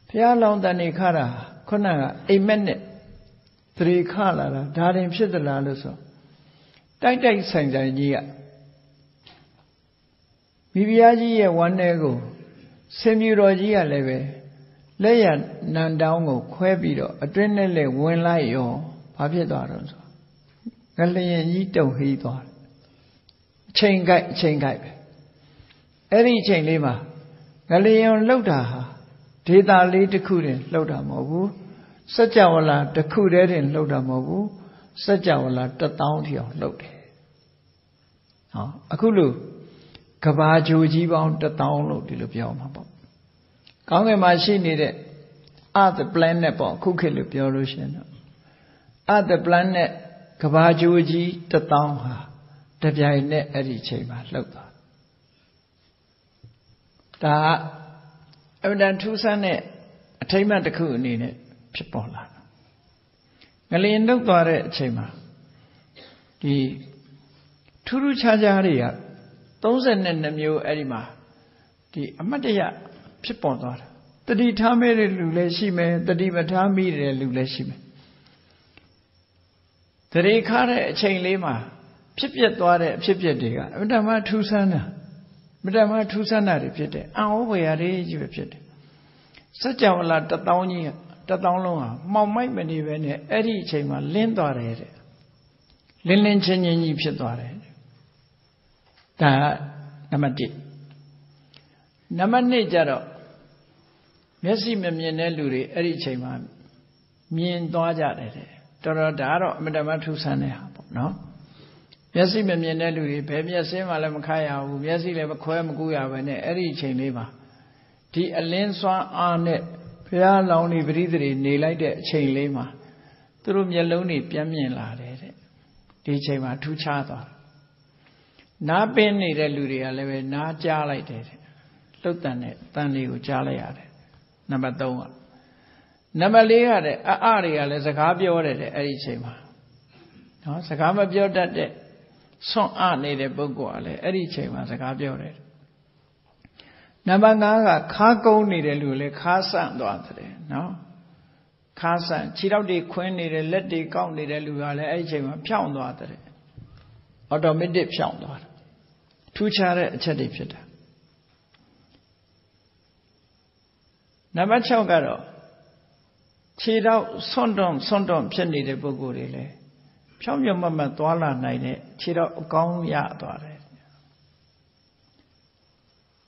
Tiada orang dah nikara, kena iman, terikala, dalam begitu lalu so. Tadi senjai dia. Bibiaji ya wanegu, sembiroji ya lebe, leyan nandaungu kuebiro, adrenale wenlayo, apa doaran so. Kalanya itu hidup, cengkai. Eri cengli mah, kalian laudah, didali dekuren laudah mabu, sejawala dekuren laudah mabu, sejawala datang dia laudah. Aku lu kebaju jiwa datang laudah lebih awam apa? Kau masih ni dek, ada plan ni apa? Kukir lebih awam. Ada plan ni kebaju jiwa datang ha, tapi ini eri cengah laudah. Dah, abang tujuan ni, cuma tak kau ni ni, cepola. Kalian dok tuar cuma, di turu caja hari ya, tujuan ni nampu erima, di amat dia cepola tuar. Tadi thamir lulesi me, tadi mathamir lulesi me. Teri kahre cenglema, cepet tuar cepet dia. Abang mah tujuan ni. Mereka mah tujuan ada pete, awam bayari juga pete. Sejauhlah datang longa, mau mai beri beri, eri cuma lentuar eri, lencenyanyi pete tuar eri. Dah, nama di, nama ni jaro, biasa memang neluri eri cuma mientuar jari eri. Terus jaro mereka mah tujuan ya, no. Biasa memang neluri, biasa malam kaya, biasa lepas kaya mukaya, mana eri cenglema. Di alensuan ane, pria launi beridri nilai de cenglema. Terus yang launi piamnya lah deh, di cenglema tu cahaya. Na pen ni reluri, alave na jalai deh. Lutan tanliu jalai ada, nama tawa, nama lihat deh, ari alave sekabia orang deh eri cenglema. Sekabia biar deh. Song ane le bungkua le, eri cema sekabio le. Nama naga kagau ni le lule kasang doa le, no? Kasang, cirau di kuen ni le, let di kau ni le lule le, eri cema piang doa le. Atau mende piang doa. Tu cara cedih ceda. Nama ciao karo, cirau sondom cendih le bungkua le. Cuma yang mana tua lah naiknya, cira kau ya tua le.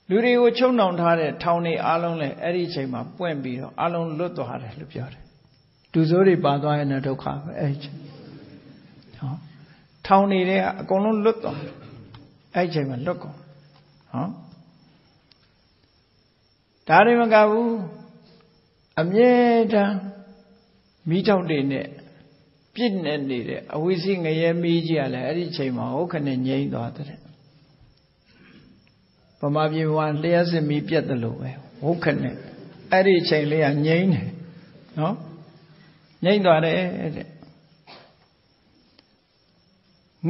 Luri itu cuma orang le, tahun ni alon le, eri cuma puan biru, alon lu tua le, lu biar. Tu zori bawah yang ada kau, eri. Tahun ni le, kau non lu tua, eri cuma lu kau. Dari mana kau? Amye dah, mitau deh ne. Pindah ni le, awisi ngaya meja le, hari cuma okan nyai doa ter. Pemabian wan leh se meja terlalu, okan hari cuma leh nyai. နော်ငြိမ့်သွားတယ်တဲ့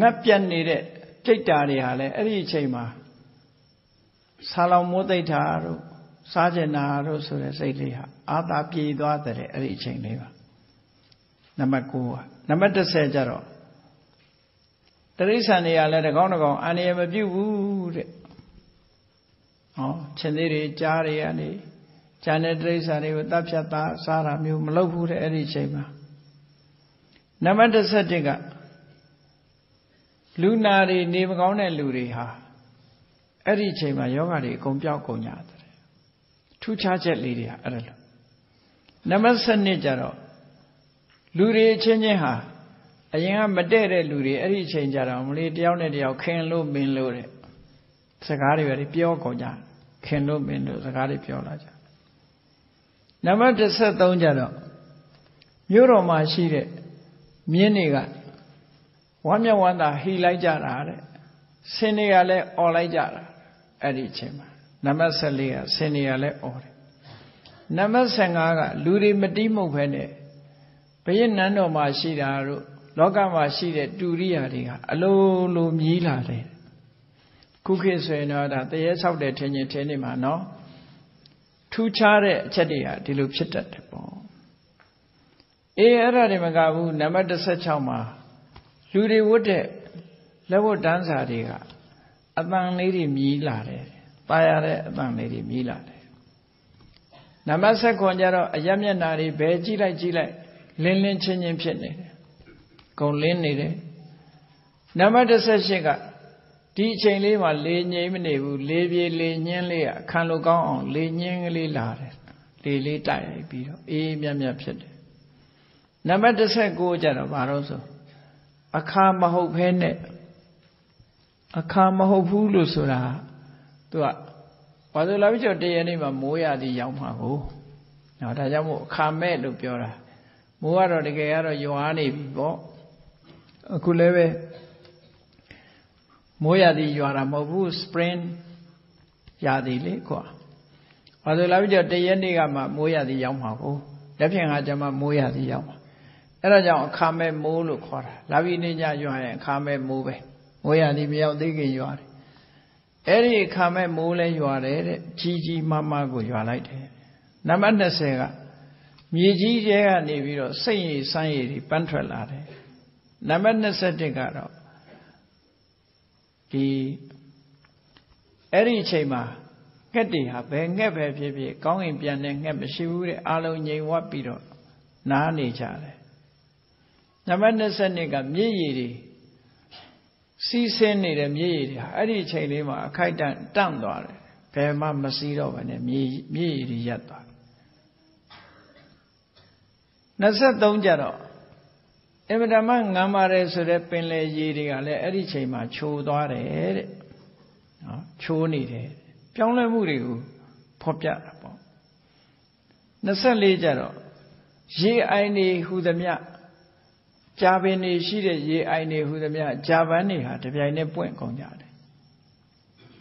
ငတ်ပြတ်နေတဲ့စိတ်ဓာတ်တွေဟာလည်းအဲ့ဒီအချိန်မှာဆာလောင်မိုးသိပ်တာတို့စားကျင်တာတို့ဆိုတဲ့စိတ်လေးဟာအာသာပြေသွားတဲ့အဲ့ဒီအချိန်လေးပါနံပါတ်9ပါနံပါတ်10ကျတော့တိရစ္ဆာန်တွေကလည်းတကောင်အန္တရာယ်မပြုတ်ဘူးတဲ့။ရှင်သေးတွေကြားတွေကနေဂျာနယ်တိရစ္ဆာန်တွေကိုတပ်ဖြတ်တာစားတာမျိုးမလုပ်ဘူးတဲ့အဲ့ဒီအချိန်မှာနံပါတ်17ကလူနာတွေနေမကောင်းတဲ့လူတွေဟာအဲ့ဒီအချိန်မှာယောဂတွေအကုန်ပြောက်ကုန်ကြတယ်။ထူးခြားချက်လေးတွေကအဲ့လို။နံပါတ်19ကျတော့လူတွေချင်းချင်းဟာအရင်ကမတည့်တဲ့လူတွေအဲ့ဒီအချိန်ကြတော့မလေးတယောက်နဲ့တယောက်ခင်လို့မင်းလို့တဲ့စကားတွေပဲပြောကုန်ကြခင်လို့မင်းလို့စကားတွေပြောလာကြနံပါတ်13ကြတော့မြို့တော်မှာရှိတဲ့မြင်းတွေကဝမ်းမြဝမ်းသာဟီလိုက်ကြတာတဲ့ဆင်းတွေကလည်းអော်လိုက်ကြတာအဲ့ဒီအချိန်မှာနံပါတ်14ကဆင်းတွေကလည်းអော်တယ်နံပါတ်15ကလူတွေမတိမှုန့်ဖဲနဲ့ဘုရင်နန်းတော်မှာရှိတာတို့လောကမှာရှိတဲ့တူရိယာတွေကအလုံးလိုမြည်လာတယ်ခုခေတ်ဆိုရင်တော့ဒါတရေဆောက်တဲ့ထင်ရင်ထင်နေမှာနော်ထူးခြားတဲ့အချက်တွေကဒီလိုဖြစ်တတ်တယ်ပေါ့အေးအဲ့ဒါတွေမကဘူးနံပါတ်16မှာလူတွေဝတ်တဲ့လက်ဝတ်တန်းစာတွေကအပန်းလေးတွေမြည်လာတယ်ပါရတဲ့အပန်းလေးတွေမြည်လာတယ်နံပါတ်19ကျတော့အရမျက်နာတွေဘယ်ကြည့်လိုက်လင်းလင်းချင်းချင်းဖြစ်နေတယ်ကုံလင်းနေတယ်နံပါတ်18ကဒီအချိန်လေးမှာလေငြိမ့်မနေဘူးလေပြေလေညင်းလေးอ่ะခံလို့ကောင်းအောင်လေညင်းကလေးလာတယ်လေလေးတိုက်ရိုက်ပြီးတော့အေးမြတ်မြတ်ဖြစ်တယ်နံပါတ်19ကျတော့ဘာလို့ဆိုအခါမဟုတ်ဖဲနဲ့အခါမဟုတ်ဘူးလို့ဆိုတာသူကဘာလို့လာပြီးတော့တရနေ့မှာမိုးရသည်ရောက်မှာကိုနော်ဒါကြောင့်မို့အခါမဲ့လို့ပြောတာမိုးကတော့တကယ်ကတော့ရွာနေပြီပေါ့အခုလည်းပဲမိုးရာသီရွာတာမဟုတ်ဘူး spring ရာသီလေကွာဘာလို့လဲပြီးတော့တရက်နေ့ကမှမိုးရာသီရောက်မှာကိုလက်ဖြင့်ကကျမမိုးရာသီရောက်မှာအဲ့ဒါကြောင့်အခါမဲ့မိုးလို့ခေါ်တာလာပြီးနေကြရွာရင်အခါမဲ့မိုးပဲမိုးရာသီမရောက်သေးခင်ရွာတယ်အဲ့ဒီအခါမဲ့မိုးလဲရွာတယ်တဲ့ကြီးကြီးမားမားကိုရွာလိုက်တယ်နံပါတ်20ကမြေကြီးထဲကနေပြီးတော့စိတ်ရည်စမ်းရည်တွေပန်းထွက်လာတယ်နံပါတ်21ကတော့ဒီအဲ့ဒီအချိန်မှာငှက်တွေဟာဘယ်ငှက်ပဲဖြစ်ကောင်းကင်ပြန်တဲ့ငှက်မရှိဘူးတဲ့အာလုံးငြိမ်ဝတ်ပြီးတော့နားနေကြတယ်နံပါတ်22ကမြည်ရည်တွေစီးဆင်းနေတဲ့မြည်ရည်တွေဟာအဲ့ဒီအချိန်လေးမှာအခိုက်တန့်သွားတယ်ဘယ်မှမစီးတော့ဘဲနဲ့မြည်ရည်တွေရပ်သွား23ကြတော့အမတမငမ်းပါတယ်ဆိုတဲ့ပင်လေရေတွေကလည်းအဲ့ဒီချိန်မှာချိုးသွားတယ်တဲ့နော်ချိုးနေတယ်ပြောင်းလဲမှုတွေကိုဖော်ပြတာပေါ့24ကျတော့ရေအိုင်တွေဟူသမျှကြာပင်တွေရှိတဲ့ရေအိုင်တွေဟူသမျှကြာပန်းတွေဟာတပြိုင်တည်းပွင့်ကုန်ကြတယ်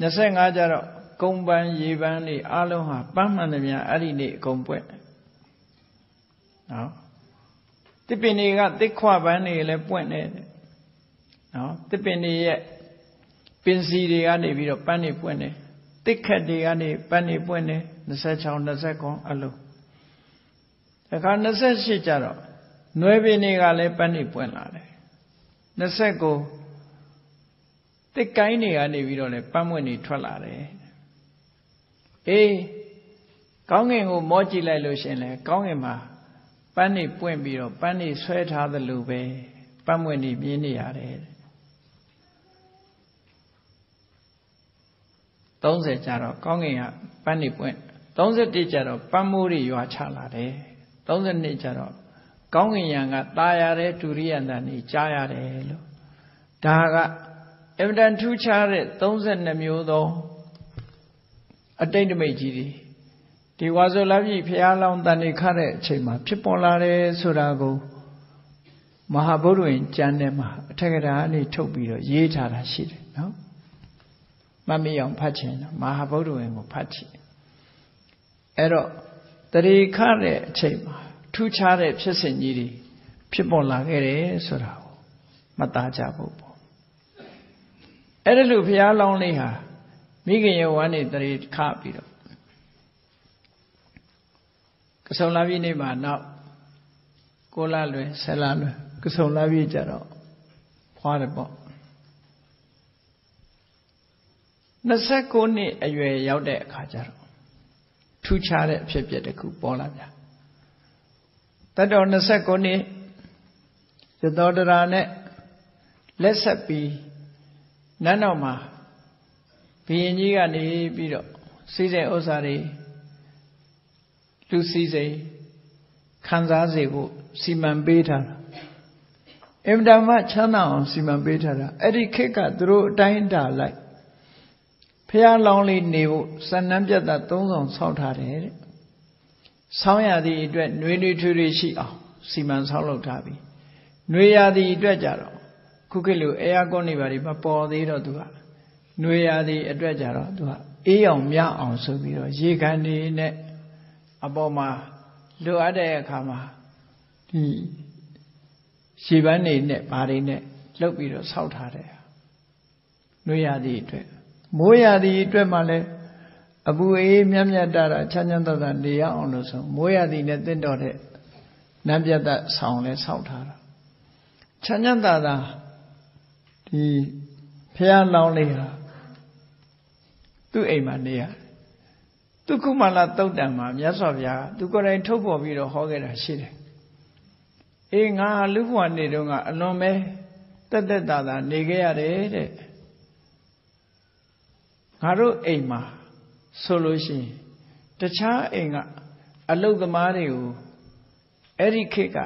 25ကျတော့ကုန်းပန်းရေပန်းတွေအလုံးဟာပန်းမှန်သမျှအဲ့ဒီနေ့အကုန်ပွင့်နော်တစ်ပင်တွေကတစ်ခွပန်းတွေလည်းပွင့်နေတယ်။နော်တစ်ပင်တွေရဲ့ပင်စီတွေကနေပြီးတော့ပန်းတွေပွင့်နေ။တစ်ခက်တွေကနေပန်းတွေပွင့်နေ26 29အလုံး။အခါ28ကျတော့နွယ်ပင်တွေကလည်းပန်းတွေပွင့်လာတယ်။29တစ်ကိုင်းတွေကနေပြီးတော့လည်းပန်းပွင့်တွေထွက်လာတယ်။အေးကောင်းကင်ကိုမောကြည့်လိုက်လို့ရှင်လေကောင်းကင်မှာပန်းနေပွင့်ပြီးတော့ပန်းနေဆွဲထားသလိုပဲပန်းမွင့်နေပြင်းနေရတယ်30ကျတော့ကောင်းကင်ကပန်းနေပွင့်31ကျတော့ပန်းမိုးတွေရွာချလာတယ်32ကျတော့ကောင်းကင်ရံကตายရတယ်ဒုရိယန္တန်ကြီးကြားရတယ်လို့ဒါကအင်တန်ထူးခြားတဲ့32မျိုးသောအတိတ်တမိတ်ကြီးတွေဒီဝါဆိုလာပြီဖျားလောင်းတန်နေခတဲ့အချိန်မှာဖြစ်ပေါ်လာတယ်ဆိုတာကိုမဟာဗုဒ္ဓဝင်ကျမ်းထဲမှာအထက်ကရာအနေထုတ်ပြီးတော့ရေးထားတာရှိတယ်နော်မမေ့အောင်ဖတ်ချင်တယ်မဟာဗုဒ္ဓဝင်ကိုဖတ်ချင်အဲ့တော့တရေခတဲ့အချိန်မှာ ထူးခြားတဲ့ ဖြစ်စဉ်ကြီးတွေ ဖြစ်ပေါ်လာခဲ့တယ် ဆိုတာကို မှတ်သားကြဖို့ ပေါ့ အဲ့ဒါလို့ ဘုရားလောင်းလေးဟာ မိခင်ရဲ့ဝမ်းနေတရေခပြီးတော့ ကဆုံလာပြည့်နေ့မှာ နောက် 9 လလွယ် 10 လလွယ် ကဆုံလာပြည့်ကြတော့ ဖွားတယ်ပေါ့ 29 နှစ်အရွယ်ရောက်တဲ့အခါကျတော့ ထူးခြားတဲ့အဖြစ်အပျက်တစ်ခုပေါ်လာပြန် တတ်တော် 29 နှစ်ရက်လက်ဆက်ပြီးနန်းတော်မှာဘုရင်ကြီးကနေပြီးတော့စီစဉ်ဥစ္စာတွေလူစီစိန်ခံစားစေဖို့စီမံပေးထားတာအင်မတန်မှချမ်းသာအောင်စီမံပေးထားတာအဲ့ဒီခေတ်ကသူတို့အတိုင်းအတာလိုက် ဖျားလောင်းလေးနေဖို့ဆန်နှမ်းပြတ်တာ မိုးရာသီအတွက်မှလည်းအပူအေးမြတ်မြတ်တာတာနေရအောင်လို့ဆိုမိုးရာသီနဲ့တင့်တော်တဲ့နန်းပြတ်တာဆောင်လဲဆောက်ထားတာချမ်းချမ်းသာသာဒီဖျားလောင်းလေးဟာသူ့အိမ်မှာနေရသူ့ခုမှလာတုတ်တံမှာမြတ်စွာဘုရားသူကိုယ်တိုင်ထုတ်ပေါ်ပြီးတော့ဟောခဲ့တာရှိတယ်အေးငါလှုပ်ဝါနေတုန်းကအလွန်ပဲတက်တက်တာတာနေခဲ့ရတယ်တဲ့ ငါတို့အိမ်မှာဆိုလို့ရှိရင်တခြားအိမ်ကအလုသမားတွေကိုအဲ့ဒီခေတ်က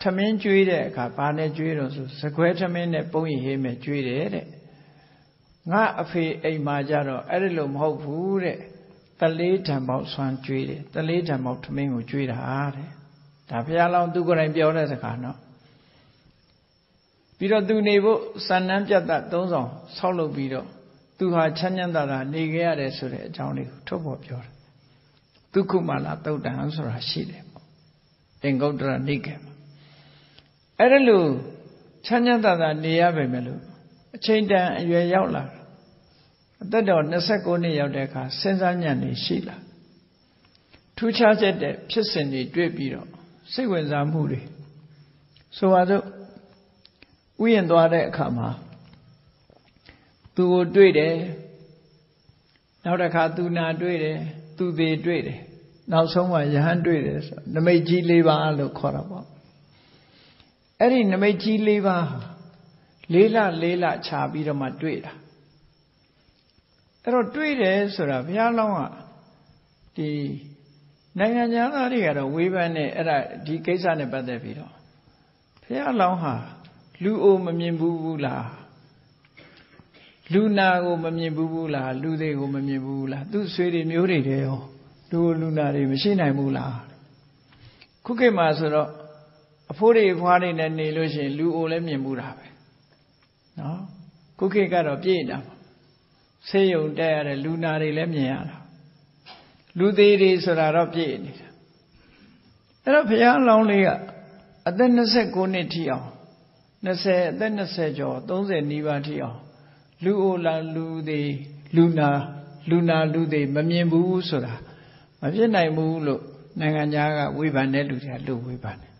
ထမင်းကျွေးတဲ့အခါဘာနဲ့ကျွေးတော့ဆိုစကွဲထမင်းနဲ့ပုံရင်ဟင်းနဲ့ကျွေးတယ်တဲ့ငါအဖေအိမ်မှာကြတော့အဲ့ဒီလိုမဟုတ်ဘူးတဲ့တလေးထံပေါက်ဆွမ်းကျွေးတယ်တလေးထံပေါက်ထမင်းကိုကျွေးတာတဲ့ဒါဘုရားလောင်းသူကိုယ်တိုင်ပြောတဲ့စကားနော် သူခမလာတုတ်တံဆိုတာရှိတယ်သင်္ကုတ္တရနိကေမှာအဲ့ဒါလို့ချမ်းချမ်းသာသာနေရပဲမယ်လို့အချိန်တန်အရွယ်ရောက်လာတတ်တော် သူကိုတွေ့တယ်နောက်တစ်ခါသူနာတွေ့တယ်သူသေးတွေ့တယ်နောက်ဆုံးမှယဟန်တွေ့တယ်ဆိုတော့နမိတ်ကြီးလေးပါလို့ခေါ်တာပေါ့အဲ့ဒီနမိတ်ကြီးလေးပါလေးလခြားပြီးတော့မှတွေ့တာအဲ့တော့တွေ့တယ်ဆိုတာဘုရားလောင်းကဒီနိုင်ငံခြားသားတွေက လူနာကိုမမြင်ဘူးဘူးလားလူတွေကိုမမြင်ဘူးဘူးလားသူ့ဆွေတွေမျိုးတွေတယ်ရောလူလူနာတွေမရှိနိုင်ဘူးလားခုခေတ်မှာဆိုတော့အဖိုးတွေအဖွားတွေနဲ့နေလို့ရှိရင်လူအိုလည်းမြင်ဘူးတာပဲနော်ခုခေတ်ကတော့ပြည့်နေတာပါဆေးရုံတက်ရတဲ့လူနာတွေလည်းမြင်ရတာလူသေးတွေဆိုတာတော့ပြည့်နေတာအဲ့တော့ဘုရားလောင်းလေးကအသက် လူနာလူတွေမမြင်ဘူးဆိုတာမဖြစ်နိုင်ဘူးလို့နိုင်ငံခြားကဝေဖန်တဲ့လူတွေကလူဝေဖန်တယ်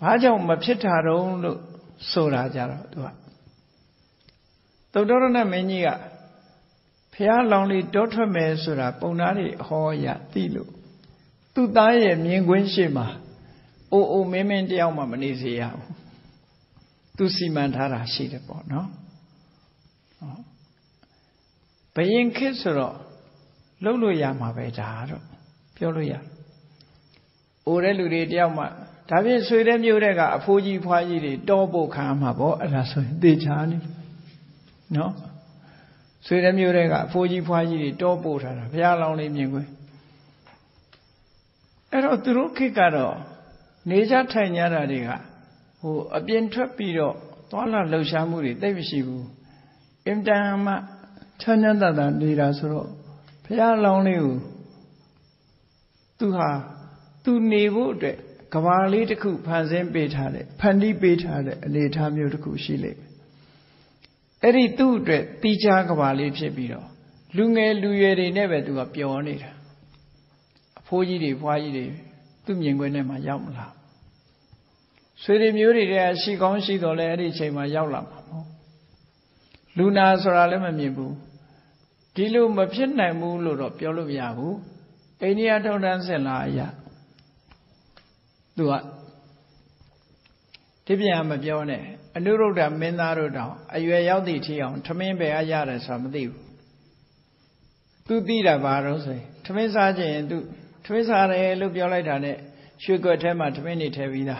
ဘာကြောင့်မဖြစ်တာတော့လို့ဆိုတာကြတော့သူကတုတ်တော်နဲ့မင်းကြီးကဖျားလောင်းလေးတောထွက်မယ်ဆိုတာပုံသားတွေဟောရသိလို့သူ့သားရဲ့မြင်ကွင်းရှိမှာအိုအိုမင်းမင်းတယောက်မှမနေစေရဘူး သူစီမံထားတာရှိတယ်ပေါ့နော်ဘယင်ခစ်ဆိုတော့လှုပ်လို့ရမှာပဲဒါတော့ပြောလို့ရတယ်အိုတဲ့လူတွေတယောက်မှဒါဖြင့်ဆွေတဲ့မျိုးတဲ့ကအဖိုးကြီးဖွားကြီးတွေတောပို့ခံမှာပေါ့အဲ့ဒါဆိုရင်သိချာနေပြီနော်ဆွေတဲ့မျိုးတဲ့ကအဖိုးကြီးဖွားကြီးတွေတောပို့ထားတာဘုရားလောင်းလေးမြင်ကွင်းအဲ့တော့သူတို့ခစ်ကတော့နေကြထိုင်ကြတာတွေက ဟိုအပြင်ထွက်ပြီးတော့သွားလာလှုပ်ရှားမှုတွေသိပ်မရှိဘူးအင်တန်မှချမ်းသာတာနေတာဆိုတော့ဘုရားလောင်းလေးကိုသူဟာ tu nevo de kawali de ku phansen pe tha de phandi pe tha de ale tha myo de ku shi le eri tu de ti cha kawali phit pi do lu ngel lu yue de ne be tu ka pyaw ni da a pho ji de phwa ji de tu myin kwet ne ma yaw ma la swei de myo de de shi kaung shi do le eri chain ma yaw la ma mo lu na so ra le ma myin bu di lu ma phit nai mu lo do pyaw lo ma ya bu India don't dance la ya. Do what? Tibiam of Yone, a new road and Menaro down, a Yeldi Tion, Tamin Bayada Samadu. Do Dida Barose, Tamisaje and do Tamisare Lubiolitane, Sugar Tema Tamini Tevida.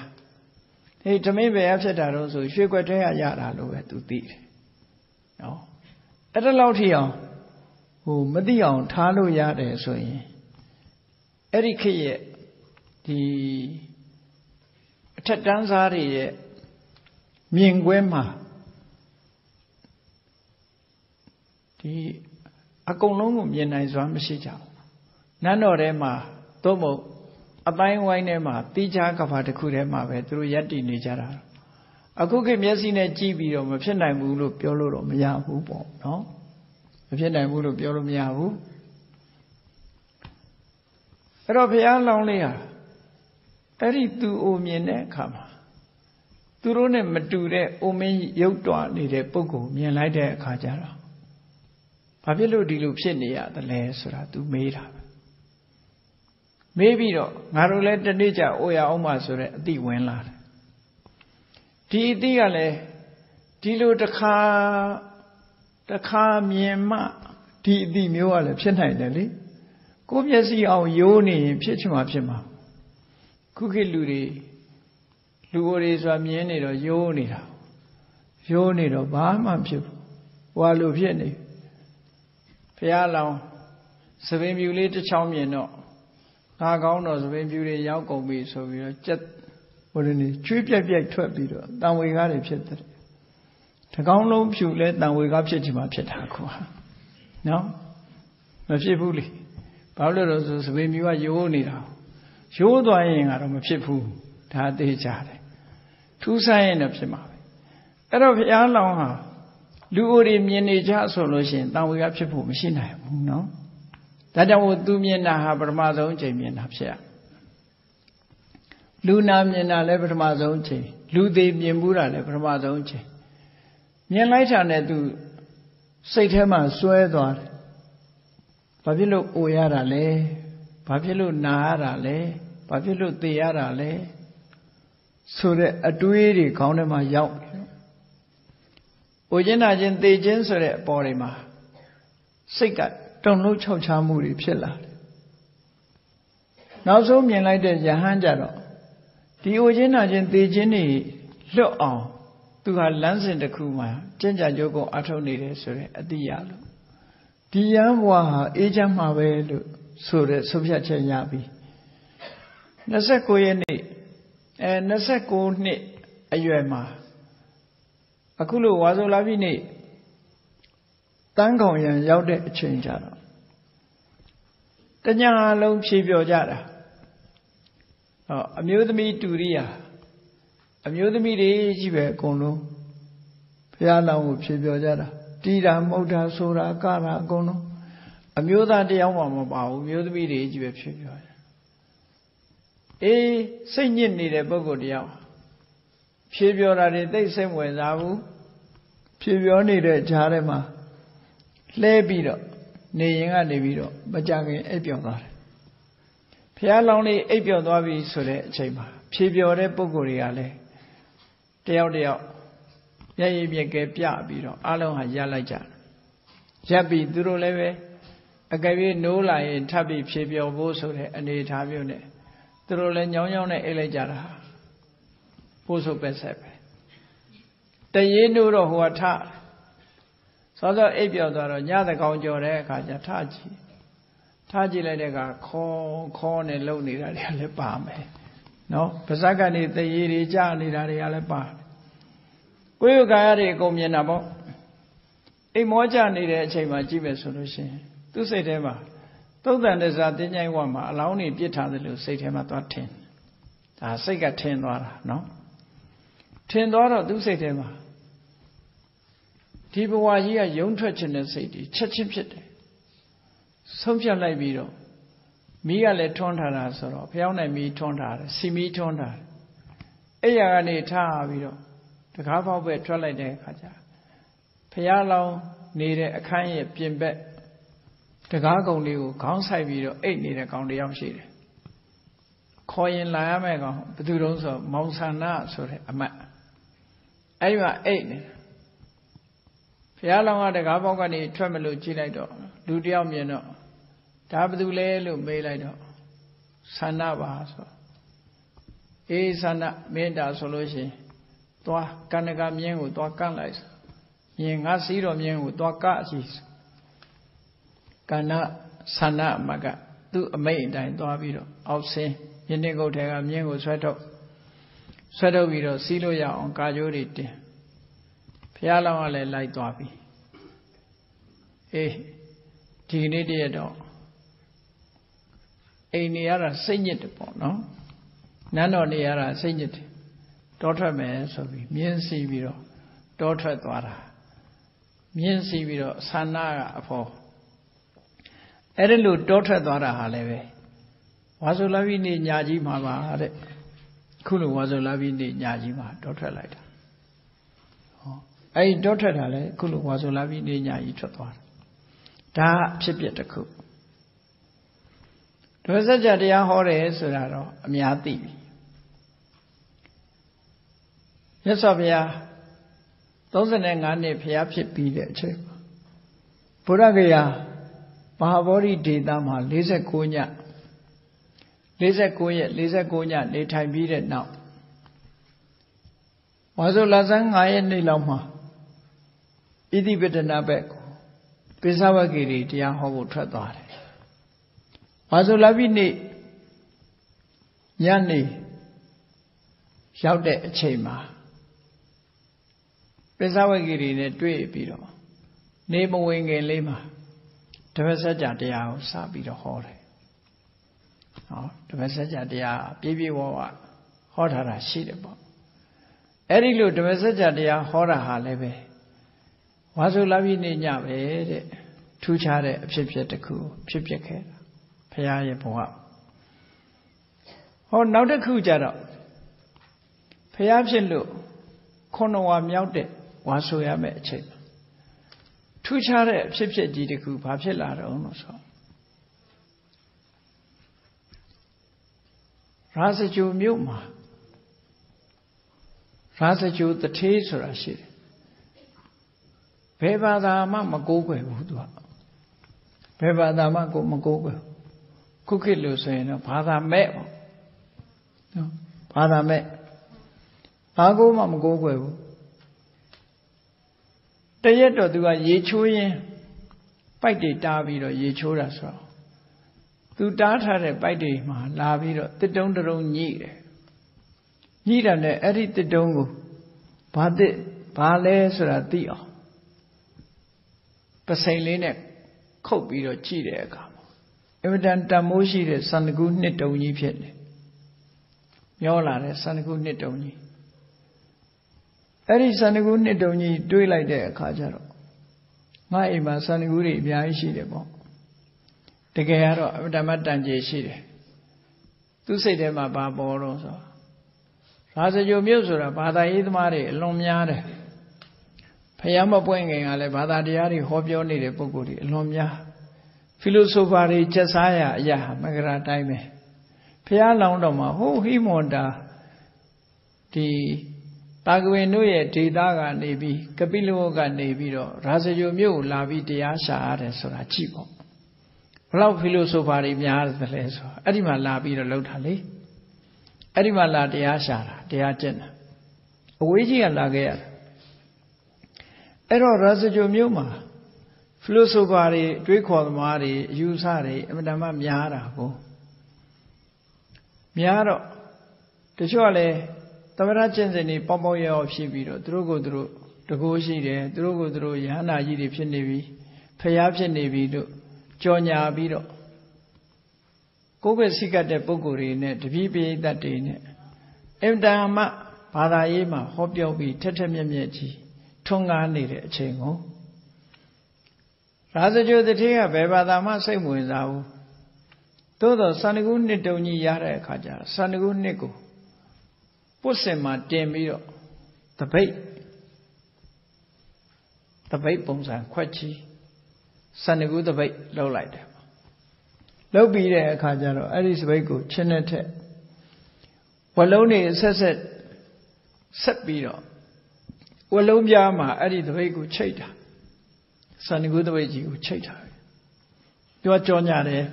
Hey, Tamin Bayada also, Sugar Tea Yada Luet to Did. No. At a lotion, who Madion, Talu Yade, so ye. Erikye, the Tatanzari, Mingwema, the Akonum Yenizam Sija, Nanorema, Tomo, Abain Wainema, Tija Kavata Kurema, through Yati Nijara. Akuke Yasina Chibi of Sendai Mulu Piolo Miahu, no? Sendai Mulu Piolo Miahu. Rabia Longlea, Eritu Omine Kama. Turone Mature, Ome Yoktua, Nide Pogo, Mianide Kajara. Pavilo di Lupsenia, the Lesra, to made up. Maybe, Marulet the Nija, Oya Omasure, the Wenlar. Ti Diale, Tilo the car Miema, Ti di Mual, Sentinelli. Go see our yoni, Pichimapima. Cookie Ludi Luris or Mieni or Yoni. Yoni or Bahman Pip, Walu Vieni. Piala, Savim you later Chaumiano. Naganos, when you lay Yanko be so we are jet. But in a trip, torpedo, down we got a pit. The Gauno Pu let down we got Pichimapitaco. No? Mapibuli. Pavlos when you are Yonira. Show dying out of a chipu, that they jarred. Two sign of Sima. Out of Yalonga, Luori Mieni Jasolution, now we have chipu machine, no? That I would do me and I have a mother on Jamie and Hapsia. Luna Miena Levermazonche, Lude Miembura Levermazonche. Mian later, I do say to him, I swear that. Pavilo Oyara le, Pavilo Nara le, Pavilo Tiara le, so the Atuiri Kaunema Yau. Ojena Gente Jensore Porima. Sikat, don't look how Chamuri Pilla. Now so mean like the Jahanjaro. The Ojena Gente Jenny, look on, to her lands in the Kuma, Jenja Jogo Atoni Sore at the Yalo. Diamwa Ejam Mavelu Sure Subject Yabi Nasako Yeni and Nasako Ni Ayuema Akulu Wazolavini Tango Yan Yaude Changeara Tanya Long Shibyo Jara Amuse me to Ria Amuse me de Jibe Kono Piala Shibyo Jara Dida Moda Sura Kara Gono. A muda de Amamabao, mute me age with Shipyard. Eh, Saint Yin need a bogo diao. Shipyard, they same way, Zavu. Shipyard need a jarema. Lebido, Nayanga Lebido, Bajang Epion. Pial only Epion Davi Sule Chema. Shipyard Bogoriale. Deo deo. Yea, Pia Bido, Alo Yalaja. Jabi Duro Leve, a Gavi Nola in Tabi Pibio Bosore and eight Havune, Durolen Yone Elejara, Boso Besep. The Yenuro who are tar. So the Abio Doro Yada Gaujore Kajataji. Taji Ledega, corn and lonely Raleigh. No, Pasagani, the Yiri Jani Raleigh. We got a gomianabo. A moja needed a chamber, Jimmy solution. To say, Dema, The Gago Liu, Kansai, 8 year account the Yamshire. Coin Layamago, Pedurons of Monsana, sorry, a map. Ayma 8. Pialama de Gabogani, Tremelo, Gilado, Ludiamino, Tabdulelu, Melado, Sanavaso, E Sana, Menda Solution, Dwa Kanaga Miangu, Dwa Kanlais, Yangasiro Miangu, Dwa Kasis. Kana sana maga tu amai dai twa bi lo outsin yin ni gout de ga myin ko swat thok bi lo si lo ya aung ka jyo ri tin phaya law ka le lai twa bi di ni de ya daw ai ni ya da sait nyit de paw no nan daw ni ya da sait nyit de daw thwat mae so bi myin si bi lo daw thwat twa da myin si bi lo sana ga a phaw Erelu daughter Dora Haleve. Wazulavini Nyajima. Kulu Wazulavini Nyajima, daughter lighter. I daughter Hale, Kulu Wazulavini Nyajitwa. Da Chipiataku. Dosajadia Hore Suraro, Miati. Yes, of ya. Doesn't Engani Pia Chipi the Chip. Puragaya. Mahabori did Dhamma, Lisa Kunya, they time beat it now. Mazulazang, I and Nilama. Idi Betanabek, Pisavagiri, Yahovo Tradar. Mazulavini Yanni shouted Chema. Pisavagiri in a tree, Piro. Name wing and lima. Tavasajatia sabi the hole. Tavasajatia, baby wawa, hotara shitable. Erilu, Tavasajatia, hora halebe. Wazulavini nyave, two chare, pipjetaku, pipjake, payaye poa. Oh, now the kujara. Payabshilu, konoa miote, wasuyame chip. Two chare, chipset did a coup, papilla or so. Rasaju Muma Rasaju the taser, I said. Peva dama magogue, Udua. Peva dama go magogue. Cookie Lucena, Pada me. No, Pada me. Pago mamgogue. The yet or do a yechuin by the David or Yechura so. Do Data by the Lavido, the don't own ye. Need an edit the dongo, but the palace or a deal. Pasalene, copy or cheat egg. Evident Damoshi, the son good net only pit. Yola, the son good net only. Eri saniguni doni do like the Kajaro. My Ima Saniguri, Bianchi de Bon. The Gayaro, Damatanje Shide. To say them about Borosa. Rather your musura, Bada Idmari, Lomyade. Payama Bwanging, Alebada Diari, Hobioni de Boguri, Lomya. Philosophy, Chesaya, Yah, Magra Time. Pia Londoma, who he monda. The Bagwe Nuye Tidaga Nebi, Kabiluga Nebiro, Razayo Mu, Lavi Diasha Aresora Chico. Love philosophy, Miaz the Leso, Adima Labiro Lotali, Adima La Diasha, Diagen, Ouija Lager. Ero Razayo Muma, philosophy, Dricol Mari, Usari, Madame Miara. Miaro, the Jole. Tavarajanzani, Pamoya of Shibiro, Drogodru, Drogoshi, Drogodru, Yana Yidi Pinavi, Payabjanavi, Jonya Bido, ကိုယ်ပဲရှိကတဲ့ပုဂ္ဂိုလ်တွေနဲ့တပြေးပြေးတတ်တည်နဲ့အဲ့ဒါမှဘာသာရေးမှာဟောပြောပြီးထက်ထက်မြက်မြက်ကြီးထွန်းကားနေတဲ့အချိန်ကိုရာဇကြိုတတိကဘယ်ဘာသာမှစိတ်ဝင်စားဘူးသို့တော့စန္ဒဂုဏ်နှစ်တုံကြီးရတဲ့အခါကျစန္ဒဂုဏ်နှစ်ကိုကိုယ်စိတ်မှာတင်ပြီးတော့တပိတ်ပုံစံခွက်ချီစန္ဒဂုဏ်တပိတ်လှုပ်လိုက်တယ် လုပ်ပြီးတဲ့အခါကျတော့အဲ့ဒီစပိတ်ကိုချက်နဲ့ထက်ဝလုံးတွေဆက်ဆက်ပြီးတော့ဝလုံးပြားမှာအဲ့ဒီတပိတ်ကိုချိန်တာစန္ဒဂုဏ်တပိတ်ကြီးကိုချိန်တာပြောကြောညာတယ်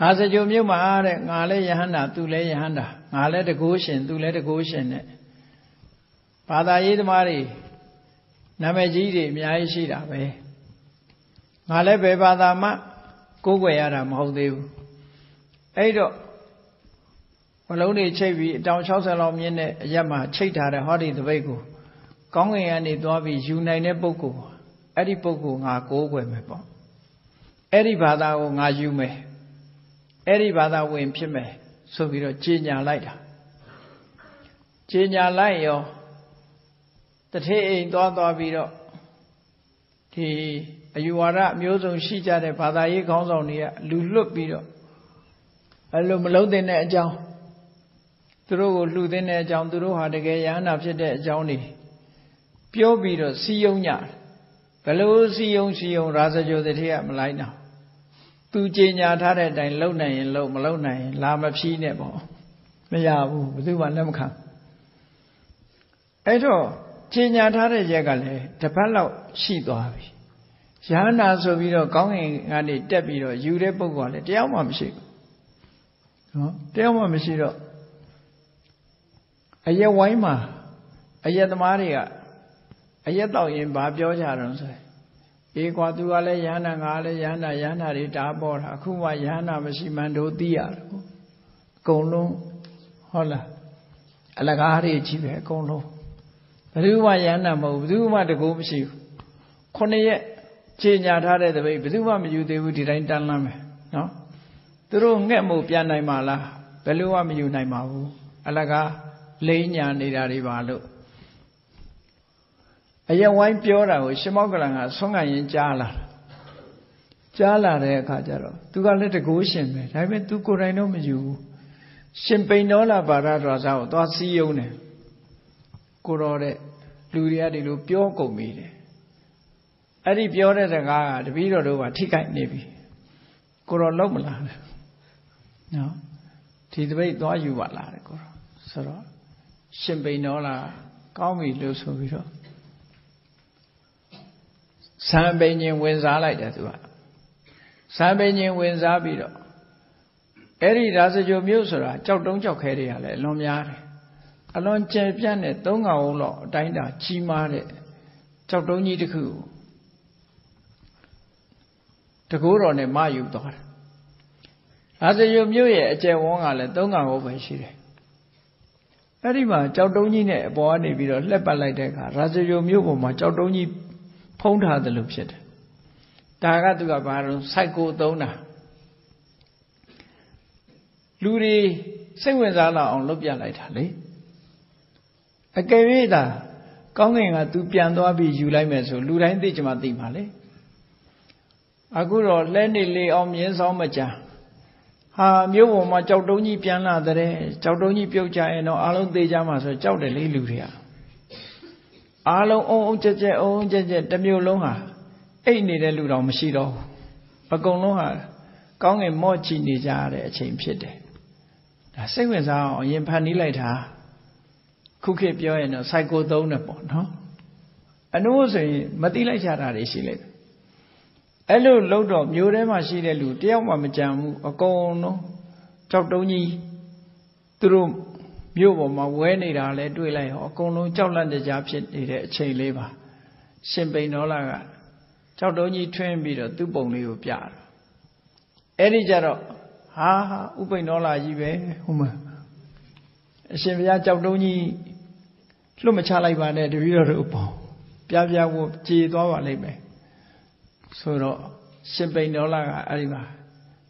အာဇကြုံမြို့မှာတဲ့ငါလည်းယဟန္တာသူလည်းယဟန္တာငါလည်းတကူးရှင်သူလည်းတကူးရှင်နဲ့ဘာသာရေးသမားတွေနာမည်ကြီးတွေအများကြီးရှိတာပဲ ငါလည်းပဲဘာသာမှကိုယ်ွယ်ရတာမဟုတ်သေးဘူးအဲ့တော့ဝလုံးတွေချိတ်ပြီးအတောင်60လောက်မြင့်တဲ့အရက်မှာချိတ်ထားတဲ့ဟောဒီတပိတ်ကိုကောင်းကင်ကနေသွားပြီးယူနိုင်တဲ့ပုဂ္ဂိုလ်ဟာအဲ့ဒီပုဂ္ဂိုလ်ငါကိုယ်ွယ်မယ်ပေါ့အဲ့ဒီဘာသာကိုငါယူမယ်အဲ့ဒီဘာသာဝင်ဖြစ်မယ်ဆိုပြီးတော့ကြေညာလိုက်တာကြေညာလိုက်ရောတထည့်အိမ်သွားပြီးတော့ဒီ အယူဝါဒမျိုးစုံရှိကြတဲ့ဘာသာရေးခေါင်းဆောင်တွေကလူလွတ်ပြီးတော့ဒီအယူဝါဒအမျိုးစုံရှိကြတဲ့ဘာသာရေးခေါင်းဆောင်တွေကလူလွတ်ပြီးတော့စီယုံကြတယ်ဘယ်လိုစီယုံစီယုံရာဇကြိုတတိကမလိုက်တော့သူကြေညာထားတဲ့အတိုင်းလုပ်နိုင်ရင်လုပ်မလုပ်နိုင်ရင်လာမဖြီးနဲ့ပေါ့မရဘူးဘယ်သူမှလက်မခံအဲ့တော့ကြေညာထားတဲ့ရက်ကလည်းတစ်ဖက်လောက်ရှိသွားပြီ ရဟန္တာဆိုပြီးတော့ကောင်းကင်ကနေတက်ပြီးတော့ယူတဲ့ပုဂ္ဂိုလ်ကလည်းတရားမှမရှိဘူးမရဘူးဘယ်သူမှလက်မခံအဲ့တော့ကြေညာထားတဲ့ရက်ကလည်းတစ်ဖက်လောက်ရှိသွားပြီရဟန္တာဆိုပြီးတော့ကောင်းကင်ကနေတက်ပြီးတော့ယူတဲ့ပုဂ္ဂိုလ်ကလည်းတရားမှမရှိဘူးသူတို့ကိုလှူတဲ့တဲ့အကြောင်းသူတို့ကိုလှူတဲ့တဲ့အကြောင်းသူတို့ဟာတကယ်ရဟန္တာဖြစ်တဲ့အကြောင်းတွေပြောပြီးတော့စီယုံကြတယ်ဘယ်လိုစီယုံစီယုံရာဇကြိုတတိကမလိုက်တော့သူကြေညာထားတဲ့တပိတ်ဘယ်သူမှမယူသေးဘူးဒီတိုင်းတန်းလမ်းမယ်နော် သူတို့ငှက်မှုပြနိုင်မှာလားဘယ်လိုမှမယူနိုင်ပါဘူးအလကားလိန်ညာနေတာတွေပါလို့အယဝိုင်းပြောတာကိုရှမောက္ကလန်ကဆွမ်းခံရင်ကြားလာကြားလာတဲ့အခါကျတော့သူကလည်းတကူးရှင်ပဲဒါပေမဲ့သူကိုယ်တိုင်တော့မယူရှင်ပိန်တော့လာပါရတော်သာကိုသွားစည်းယုံတယ်ကိုတော်တဲ့လူတွေကဒီလိုပြောကုန်ပြီတယ် အဲ့ဒီပြောတဲ့စကားကတပည့်တော်တို့ကထိခိုက်နေပြီကိုတော်လုံမလားနော်ဒီတပည့်သွားယူပါလားတဲ့ကိုတော်ဆရာရှင်ပိန်တော်လာကောင်းပြီလို့ဆိုပြီးတော့စံပိန်ရှင်ဝင်စားလိုက်တယ်သူကစံပိန်ရှင်ဝင်စားပြီးတော့အဲ့ဒီရာဇကြိုမျိုးဆိုတာကြောက်တုံးကြောက်ခဲတွေကလည်းလွန်များတယ်အလွန်ကျယ်ပြန့်တဲ့သုံးကောင်လုံးလောက်အတိုင်းအတာကြီးမားတဲ့ကြောက်တုံးကြီးတစ်ခု တကူတော့နဲ့မယူတော့ဘူးရာဇကြိုမျိုးရဲ့အကျယ်ဝန်းကလည်းသုံးကောင်ဟုတ်ပဲရှိတယ်အဲ့ဒီမှာကြောက်တုံးကြီးနဲ့အပေါ်ကနေပြီးတော့လှက်ပတ်လိုက်တဲ့အခါရာဇကြိုမျိုးပေါ်မှာကြောက်တုံးကြီးဖုံးထားတယ်လို့ဖြစ်တယ်ဒါကသူကဘာလို့စိုက်ကိုသုံးတာလူတွေစိတ်ဝင်စားလောက်အောင်လုပ်ပြလိုက်တာလေအကယ်၍ဒါကောင်းကင်ကသူပြန်သွားပြီးယူလိုက်မယ်ဆိုလူတိုင်းသိကြမှာသိမှာလေ အခုတော့လက်နေလေးအောင်မြင်းဆောင်မကြံဟာမျိုးပေါ်မှာကြောက်တုံးကြီးပြန်လာတဲ့ကြောက်တုံးကြီးပြုတ်ကြရင်တော့အားလုံးသေကြမှာဆိုကြောက်တယ်လေလူတွေကအလုံးအုံအုံကြက်ကြက်အုံကြက်ကြက်တမျိုးလုံးဟာအိတ်နေတဲ့လူတော်မရှိတော့ဘူးအကုန်လုံးဟာကောင်းကင်မော့ကြည့်နေကြရတဲ့အချိန်ဖြစ်တယ်ဒါစိတ်ဝင်စားအောင်အရင်ဖန်တီးလိုက်တာခုခေတ်ပြောရင်တော့စိုက်ကိုသုံးတယ်ပေါ့နော်အနှိုးဆိုရင်မသိလိုက်ကြတာတွေရှိလိမ့်မယ် အဲ့လိုလှုပ်တော့မျိုးထဲမှာရှိတဲ့လူတယောက်မှမကြံဘူးအကုန်လုံးကြောက်လန့်တကြားဖြစ်နေတဲ့အချိန်လေးပါရှင်ပိန်တော်လာကကြောက်တုံးကြီးထွင်းပြီးတော့သူ့ပုံလေးကိုပြတယ်အဲ့ဒီကြတော့ဟာဟာဥပိန်တော်လာကြီးပဲဟိုမှာအရှင်ဘုရားကြောက်တုံးကြီးလွတ်မချလိုက်ပါနဲ့တပည့်တော်တို့ပေါ့ပြပြဖို့ကြေသွားပါလိမ့်မယ်ဆိုတော့ရှင်ပိန်တော်လာကအဲ့ဒီမှာ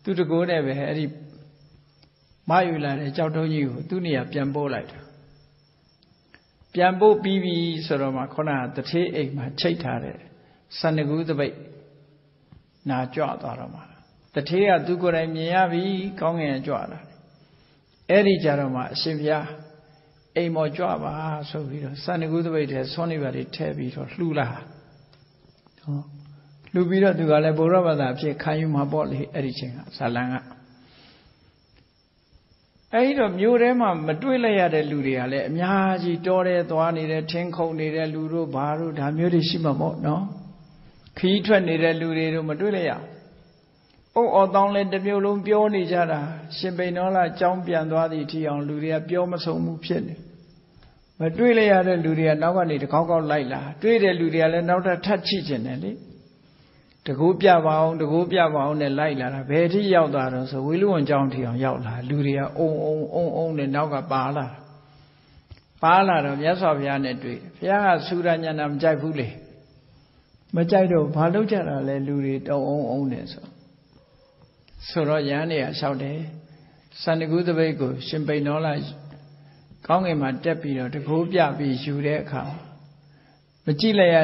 tu to go there every Mayula and Chauton Dunia Piambo lighter. Piambo BB Soroma Kona, the tea egg, my chaitare, Sanagu the way Na Jot Aroma. The tea are Dugore Miyavi, Kong and Jota. Eri Jaroma, Sivia, Amo Java, so we Sanagu the way has only very tabby or Lula. Lubira do Galaborova, the Kayuma Boli, Erichinga, Salanga. I don't know But Chile had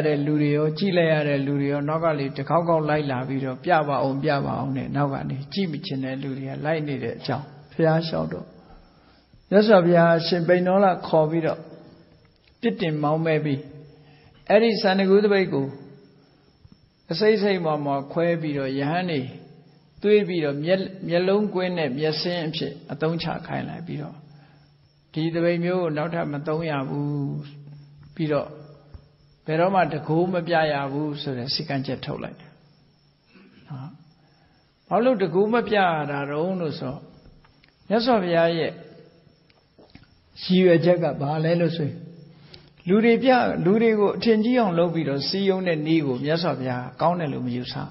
a Lurio, Nogale, the Cow Laila, Vito, Piava on it, Nogani, Chimichin and Luria, Lightning at Chow, Pia Shodo. That's of ya, Shimbanola, Covido. Pitting, Mount Baby. Eddie Sanagudabago. I say, Mamma, Quavido, Yahani, Tuibido, Yellow Gwinnett, Yasim, Atoncha, Kaila, Bido. Either way, you, not have Matonia, woo, Bido. Peroma the Guma Piaya woos or the Sikanja Tolet. Although the Guma Piara Onuso, Yasovia, see a jaga balenose. Luripia, Lurigo, Tendion Lobido, see on the Nigo, Yasovia, Gaunelum Yusa.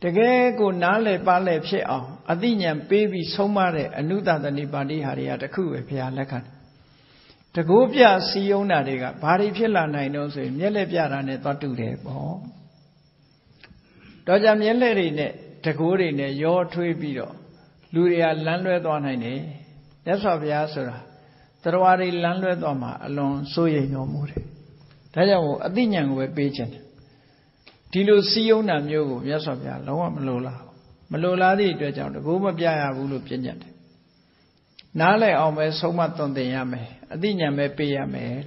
The Gago Nale Bale Pia, Adinian baby so mare, and knew that anybody had a coup if he had lecan. The Gopia Siona Riga, Paripilla, I know, say, Miele Piarane, but to the ball. Doja Mielerine, Tagurine, your Tribido, Luria Landred on Hine, that's of Yasura, Tarwari Landred Oma, alone, Soye no more. Tajao, Adinian were patient. Tilo Siona, Mugu, yes of Ya, Loa Malola. Malola di Dajao, the Goma Piaya Vulu Pignat. Nale almost so much on the yame, Adina may pay a mail.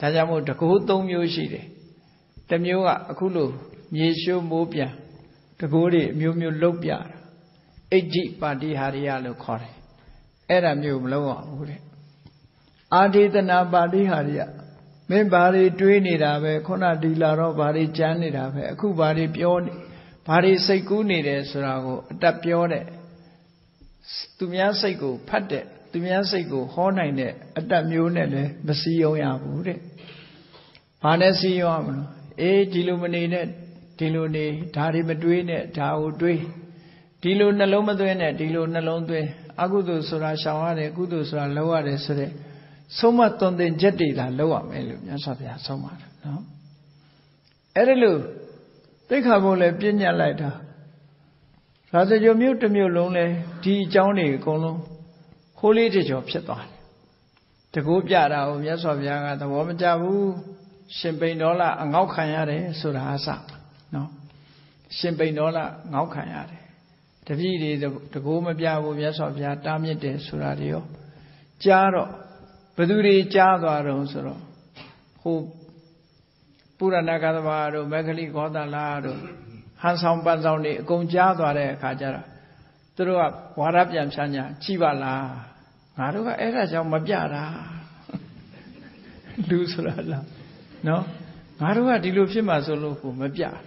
Tajamo, the Kutum Yoshi, the Mua Akulu, Yeshu Mobia, the Gori, Mumu Lopia, a deep body Harialo Kore, Era Mum Loa. Adi the Nabadi Haria, Membari Twinidave, Kona di Laro, Bari Janidave, Kubari Pione, Pari Sekuni de Surago, Tapione. Tumia Sego, Pate, Tumia Sego, Hornine, Adamune, Messio Yamude. Panasium, E. Diluminated, Dilune, Tari Meduine, Tau Dui, Diluna Lomaduene, Diluna Londwe, Agudus or Shaware, Gudus or Loa Resere, so much on the jetty that Loa Melum, Yasavia, so much, no? Erelu, take a bole, Pinya lighter. Rather, you mute to me lonely, tea johnny, colon, holy job, Sheton. The Gubiara of Yasovia, the Womajabu, Shimbanola, and Gaukayare, Surahasa. No, Shimbanola, Gaukayare. The Vidi, the Gumabiabu, Yasovia, Damide, Suradio, Jaro, Paduri, Jadaro, Suro, who Puranagavaro, Magali Godalado. Handsome Banzoni, Gonjadare, Kajara, threw up Warabian Sanya, Chivala, Maruva Eraja Mabiara, Lusrala. No, Maruva Dilupima Zoluku, Mabiar.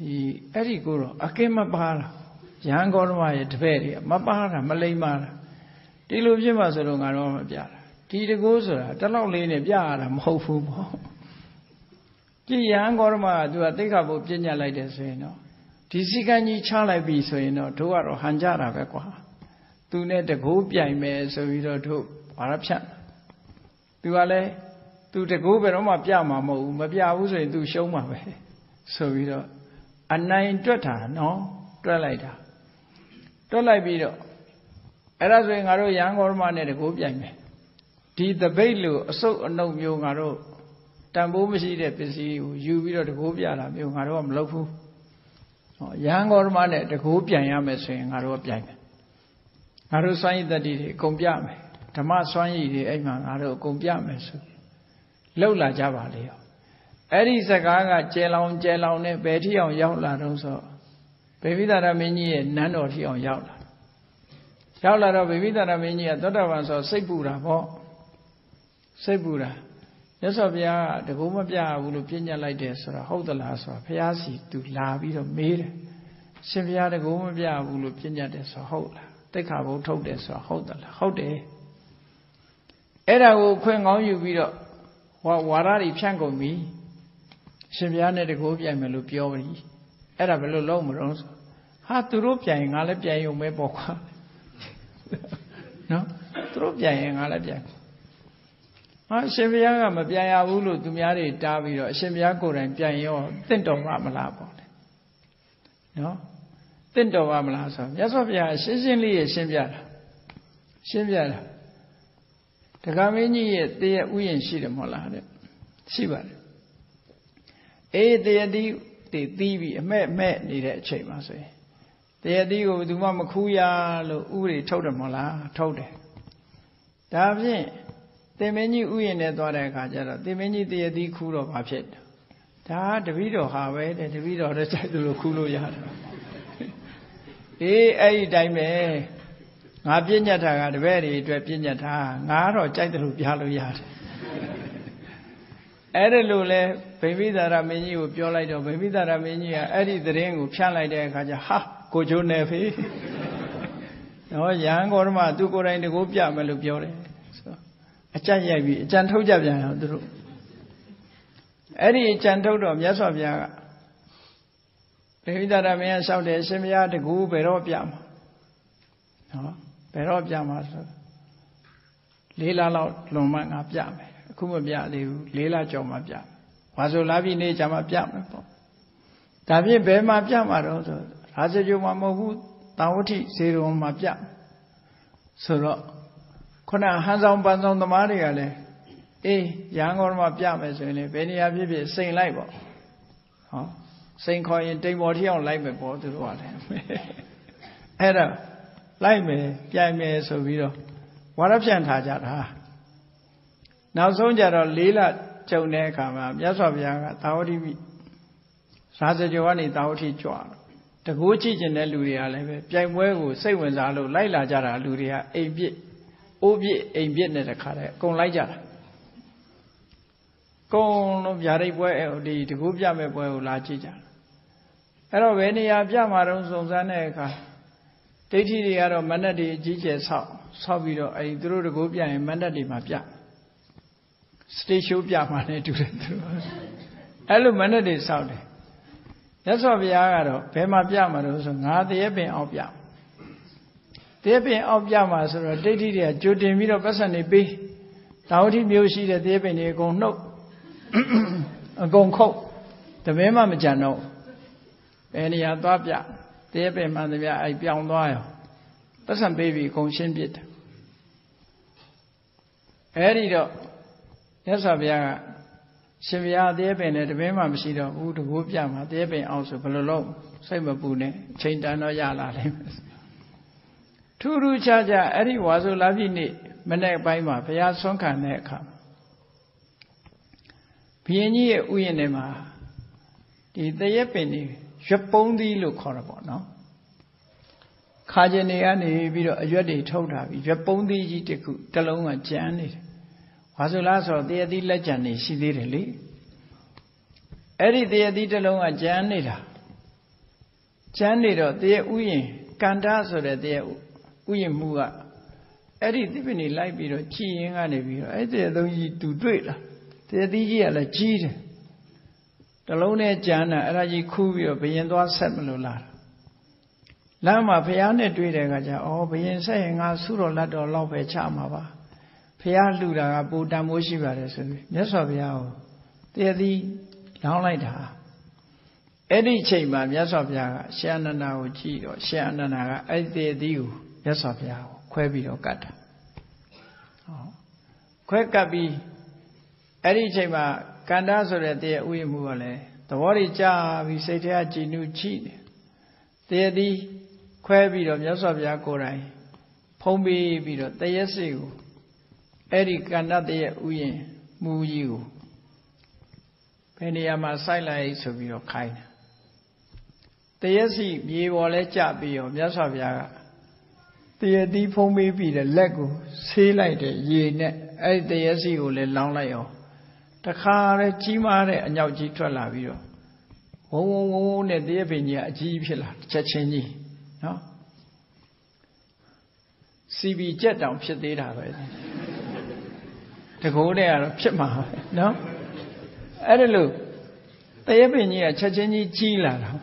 The Eriguro, Akemabara, Yangorma, Tveria, Mabara, Malaymara, Dilupima Zolunga, Mabiara, Tita Gozura, Talolene, Biara, Mofu. Young Gorma, do I think about Pinya like this? No, Tisigani Charlie be so, you know, to our Hanjara Vekwa. Do net the Gopia may so we don't do Arabshan. Do I do the Goberoma Piamamo, Mabia Uzo, do show my way. So we don't Anai Twata, no? Twalaita. Twalai Bido. Erasway Ngaro Yang or Mane Gobyang. Ti the Bailu, so no Myo Ngaro. Tambu Misi de Pisi, you Bido de Gobyala, Myo Ngaro Mlofu. Yang or Mane de Gobyame saying Ngaro Byang. Ngaro Sai that it Gombyame. Tamaswani de Eman Ngaro Gombyame. Lola Java Leo. Eri Sagaga, Jelon, Jelon, Betty on Yaula also. Baby that I mean, none or he on Yaula. Yaula, baby that I mean, daughter was a Sebura. Sebura. Yes, of ya, the woman ya would be like this or a hold the last or Piasi to la bit of meat. Sevilla, the woman ya would be like this or hold. Take a boat of this or hold the hold day. Era will quang on you with what are you chango me? Simbiane de Gobia Melupiori, Arabello Lomros, had to rope yang Alapia, you may boca. No, rope yang Alapia. My Simbianga, Mabia Ulu, Dumiari, Davio, Simbiago, and Piano, Tinto Ramalabo. No, Tinto Ramalasa. Yes, of ya, seasonally a Simbiana. Simbiana. The Gamini, they are we and she the Molade. Sibar. Eh, they are the TV, met needed shape, I say. They are the Mamakuya, Uri told them Mola, told them. Davin, they many we and their daughter Gajara, they many they are the Kuro Pachet. Da, the widow Harvey, and the widow of the title of Kuro Yard. Eh, Dime. My Pinyata got very Pinyata, Naro, Jackal, Yalo Yard. Adelule, baby that I mean you, Piolito, baby that I mean you, Eddie the ring, Pianlide, Kajaha, Kojo Nefi. No, young or ma, do go and go Pia Melupiore. So, a Chanyabi, Chantoja, Eddie Chantotum, yes of Yaga. Baby that I mean, shout the Semia, the Goo, Beropiam. No, Beropiam, Lila Lot, Lomanga Piam. Kumabia, Lila Jomabia. Was a lavi ne Jamabiam. Tavi bear my Jamar, as a Jomamo, Tawati, Zero Mabiam. So, Kona hands on bands on the Maria, eh, young or Mabiam as any Abbey, Saint Libel. Saint Coin, take what he on Libel bought to what. Era, Lime, Yame, so Vito. What up, Jantajata? Now, Sonja Lila Chone Kama, Yasoviaga, Tauri, Saza Giovanni Tauti Chuan, the Gucci and Luria, Jamwego, Savens Alu, Laila Jara, Luria, a bit, Obi, a bit in the car, Gon Laja. Gon of Yariwe, the Gubiame, La Chija. Hello, any Abjamaron Zonzaneca. They did the other Manadi Gija's house, Savio, I drew the Gubia and Manadi Mapia. Stay should be a man to Alumana is out. That's what we are. Pema Biamaros and are the Ebbe of Yam. The Ebbe of Yamas are a dated a Judy middle person. It be Tauti Musi that the Ebbe go no a gong coat. The Mema Majano. Any Adabia. The Ebbe Mandavia, I be on while. But some baby consent. Erido. Yes, of Yaga. Sevilla, the Eben at the Mema Sido, who to whoop Yama, the Eben also below, Sababune, Chain Dano Yala. Turu Chaja, Eddie was a lavini, Manek Baima, Pia Sonka Neka. Pieni Uyenema. Did the Ebeni, Japondi look horrible, no? Kajaniani, Yodi told her, Japondi Jitiku, Talonga Janet. Hasulas or the Adi Lajani, she did really. Eddie the Adi alone a janita. Janito, the Uyin, Kandas or the Uyin Mua. Eddie Divini Libiro, Chi and Aniviro, Eddie Logi to Drill. The Adi La Cheat. The Lone Jana, Raji Kuvio, Beyendo Seminola. Lama Piane Dwidagaja, or Beyen saying, Asuro Lado Lope Chamava. Pia Luda, Buddha Moshiva, yes, of Yao. They are the down like her. Every time I was up there, she and I did, she and I did you, yes, up there, Quaby or Gata. Quaby, every time I can answer that there we move away. The worry job is a new cheat. There the Quaby of Yasavia Korai, Pombe, they yes you. Eric and not there we move you. Penny ama silent is of your kind. Theasi ye wallecha be of Yasavia. There the Pombe be the lego, say like ye net, as theasi will long layo. The car, Chimare, and Yajitra Lavio. Oh, the Devenia, Gipilla, Checheni. No? CB jet down, shit data. The go there, Chema. No? I don't know. The Evenia, Checheni Gila.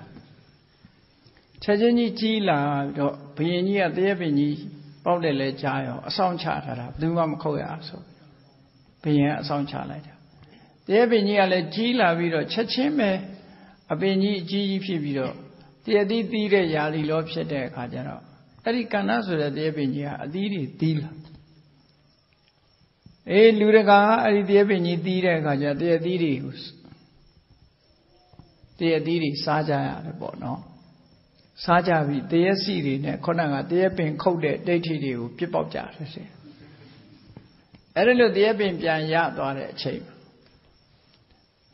Checheni Gila, Pioneer, the Eveni, Bobby Legia, a sound charter, the one Koya, so. Pioneer, sound charter. There be nearly Gila Vido, Chachime, a Beni G. Vido. There did be a yali lobster there, Cardinal. Ericanazura, there be near a deal. Eh, Luraga, I did be near Dira Gaja, there did he. There did he, Saja, the Bono. Saja, there see in a corner, there been coded, dated you, people just. I don't know, there been Jan Yard or a chamber.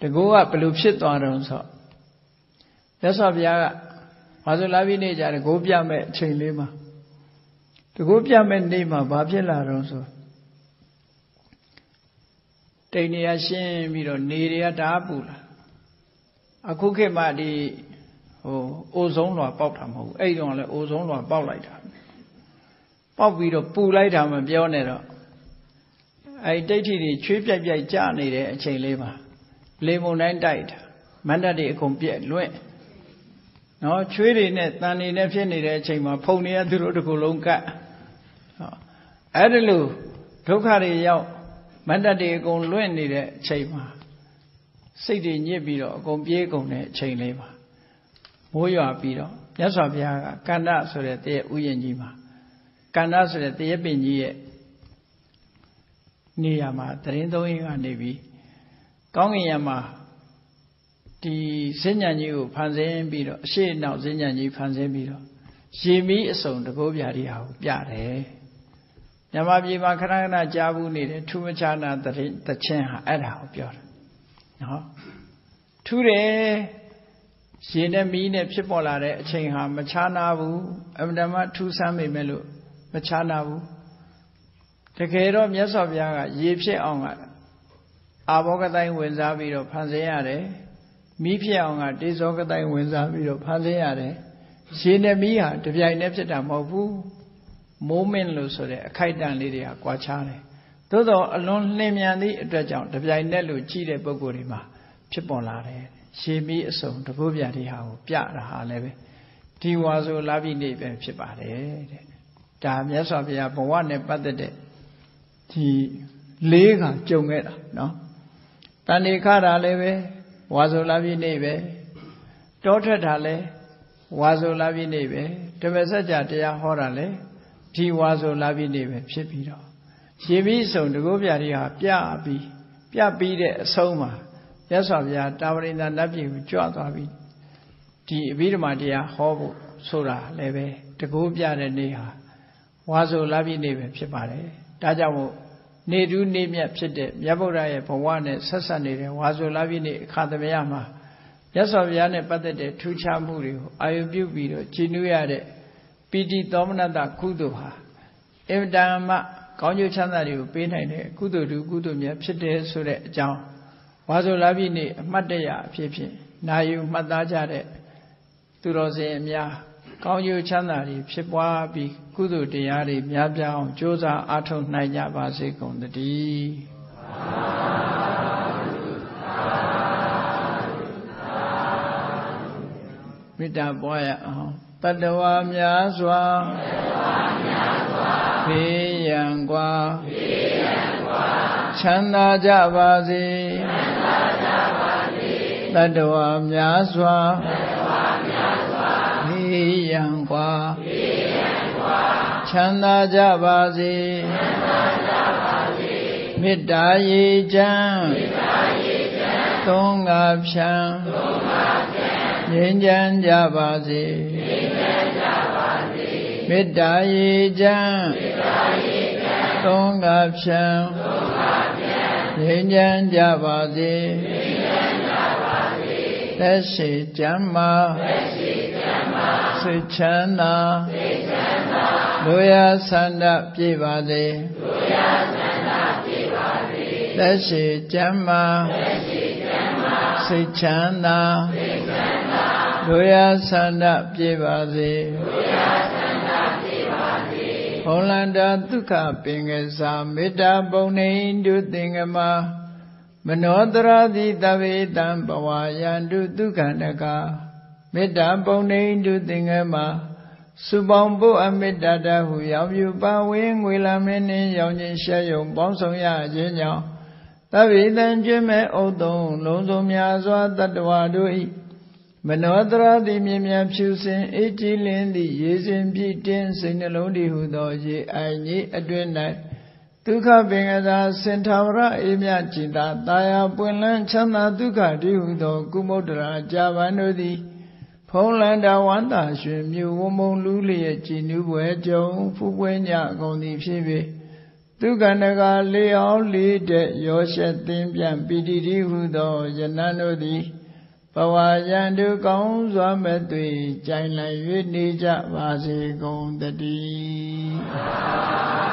To go up a loop shit on her own so. That's of Yaga. Mazulavine, I go Piamet, Chilima. To go Piamet Lima, Babila Ronso. Tania Shim, you don't need a dabula. A cookie muddy ozone or bottom, $8 ozone or bow light. Bob with a pool light and beyond it. I dated the trip that I journeyed at Chilima. Lemonade died. Mandade compare Lue. No, treating it, none in a finished chamber, pony at the Rodolonga. Adelu, Tokari out, Mandade gon Luen in a chamber. Sitting Yebiro, Gombiagone, chain labor. Moya Piro, Yasavia, Candas or the Uyanima. Candas or the Ebony Niama, Trendoing and Navy. Gongiyama, the Zenyanyu Panzembiro, she now Zenyanyu Panzembiro. She meets on the Gobiaria, Yare. Yamabi Makarana Jabu needed too much anna the Chenha at our pure. No. Today, she didn't mean a Chipola, Chenha, Machanabu, Amdama, two Sami Melu, Machanabu. The Kerom Yasavia, Yipse on Abogadine Wenzaviro Panzeare, Mipianga, Disogadine Wenzaviro Panzeare, Sinemia, the Vianepta Mobu, Momen Lusore, Kaitan Lidia, Guachare. Though alone Lemiani, Drajan, the Vianello, Chile Bogurima, Chipolare, Shemi, so the Bubiadiha, Piara Haleve, Tiwazo Lavine, and Chipare. Damias of Yabuane, but the day. T. Lega, Jungetta, no? Tanikara leve, Wazolavi neve, Daughter Dale, Wazolavi neve, Temesajatia Horale, T. Wazolavi neve, Shipiro. Shibi so to go Yaria, Piabi, Piabi de Soma, Yasavia, Tavarin and Nabi, Jordavi, T. Vidmadia, Hobo, Sura, Leve, to go Yare Neha, Wazolavi neve, Shipare, Tajamo. Ne do name yet, Yabora, Pawane, Sassani, Wazolavini, Katamayama. Yes of Yane, but the day, two Chamuru, Ayubido, Chinuade, Piti Domnada Kuduha, Evdama, Konyu Chanari, Pinane, Kudu, Kudum, Yapsite, Sure, Jam, Wazolavini, Madea, Pipi, Nayu, Madajare, Turose, Mia, Konyu Chanari, Pipwabi, Kudu Diari, Yabja, Josa, Aton, Naya, Basik on the D. Mita Boya, Padawa Myaswa, Piyangwa, Chanda Jabasi, Tashi Dhamma, Suchana, Loya Sanda Pivade, Tashi Dhamma, Suchana, Loya Sanda Pivade, Holanda Dukha Pingesa, Mida Bone Indu Dingama. Manodra di davedam pavayandu dukanaka, medam poneindu dingama, subambu amedada hu yavyupa wing wilamini yonjin shayong bonsong ya jinyao, davedan jime odong lozom ya zwa tatwa doi, manodra di mimyam shusin iti lindi yesin pitin sinalodi hudoji aini adwenai. Dukha Vingada Sintavara Imya Chinta Daya Bwinlan Chanda Dukha Dihudo Kumodra Javanodi Polanda Wanda Shimyu Womong Lulia Chinubwe Jong Fubwenya Gondi Shibi Dukha Naga Leo Lide Yoshet Timpyan Pidi Dihudo Jananodi Pawayandu Gong Zwametui Jainla Yudnija Vasi Gong Dadi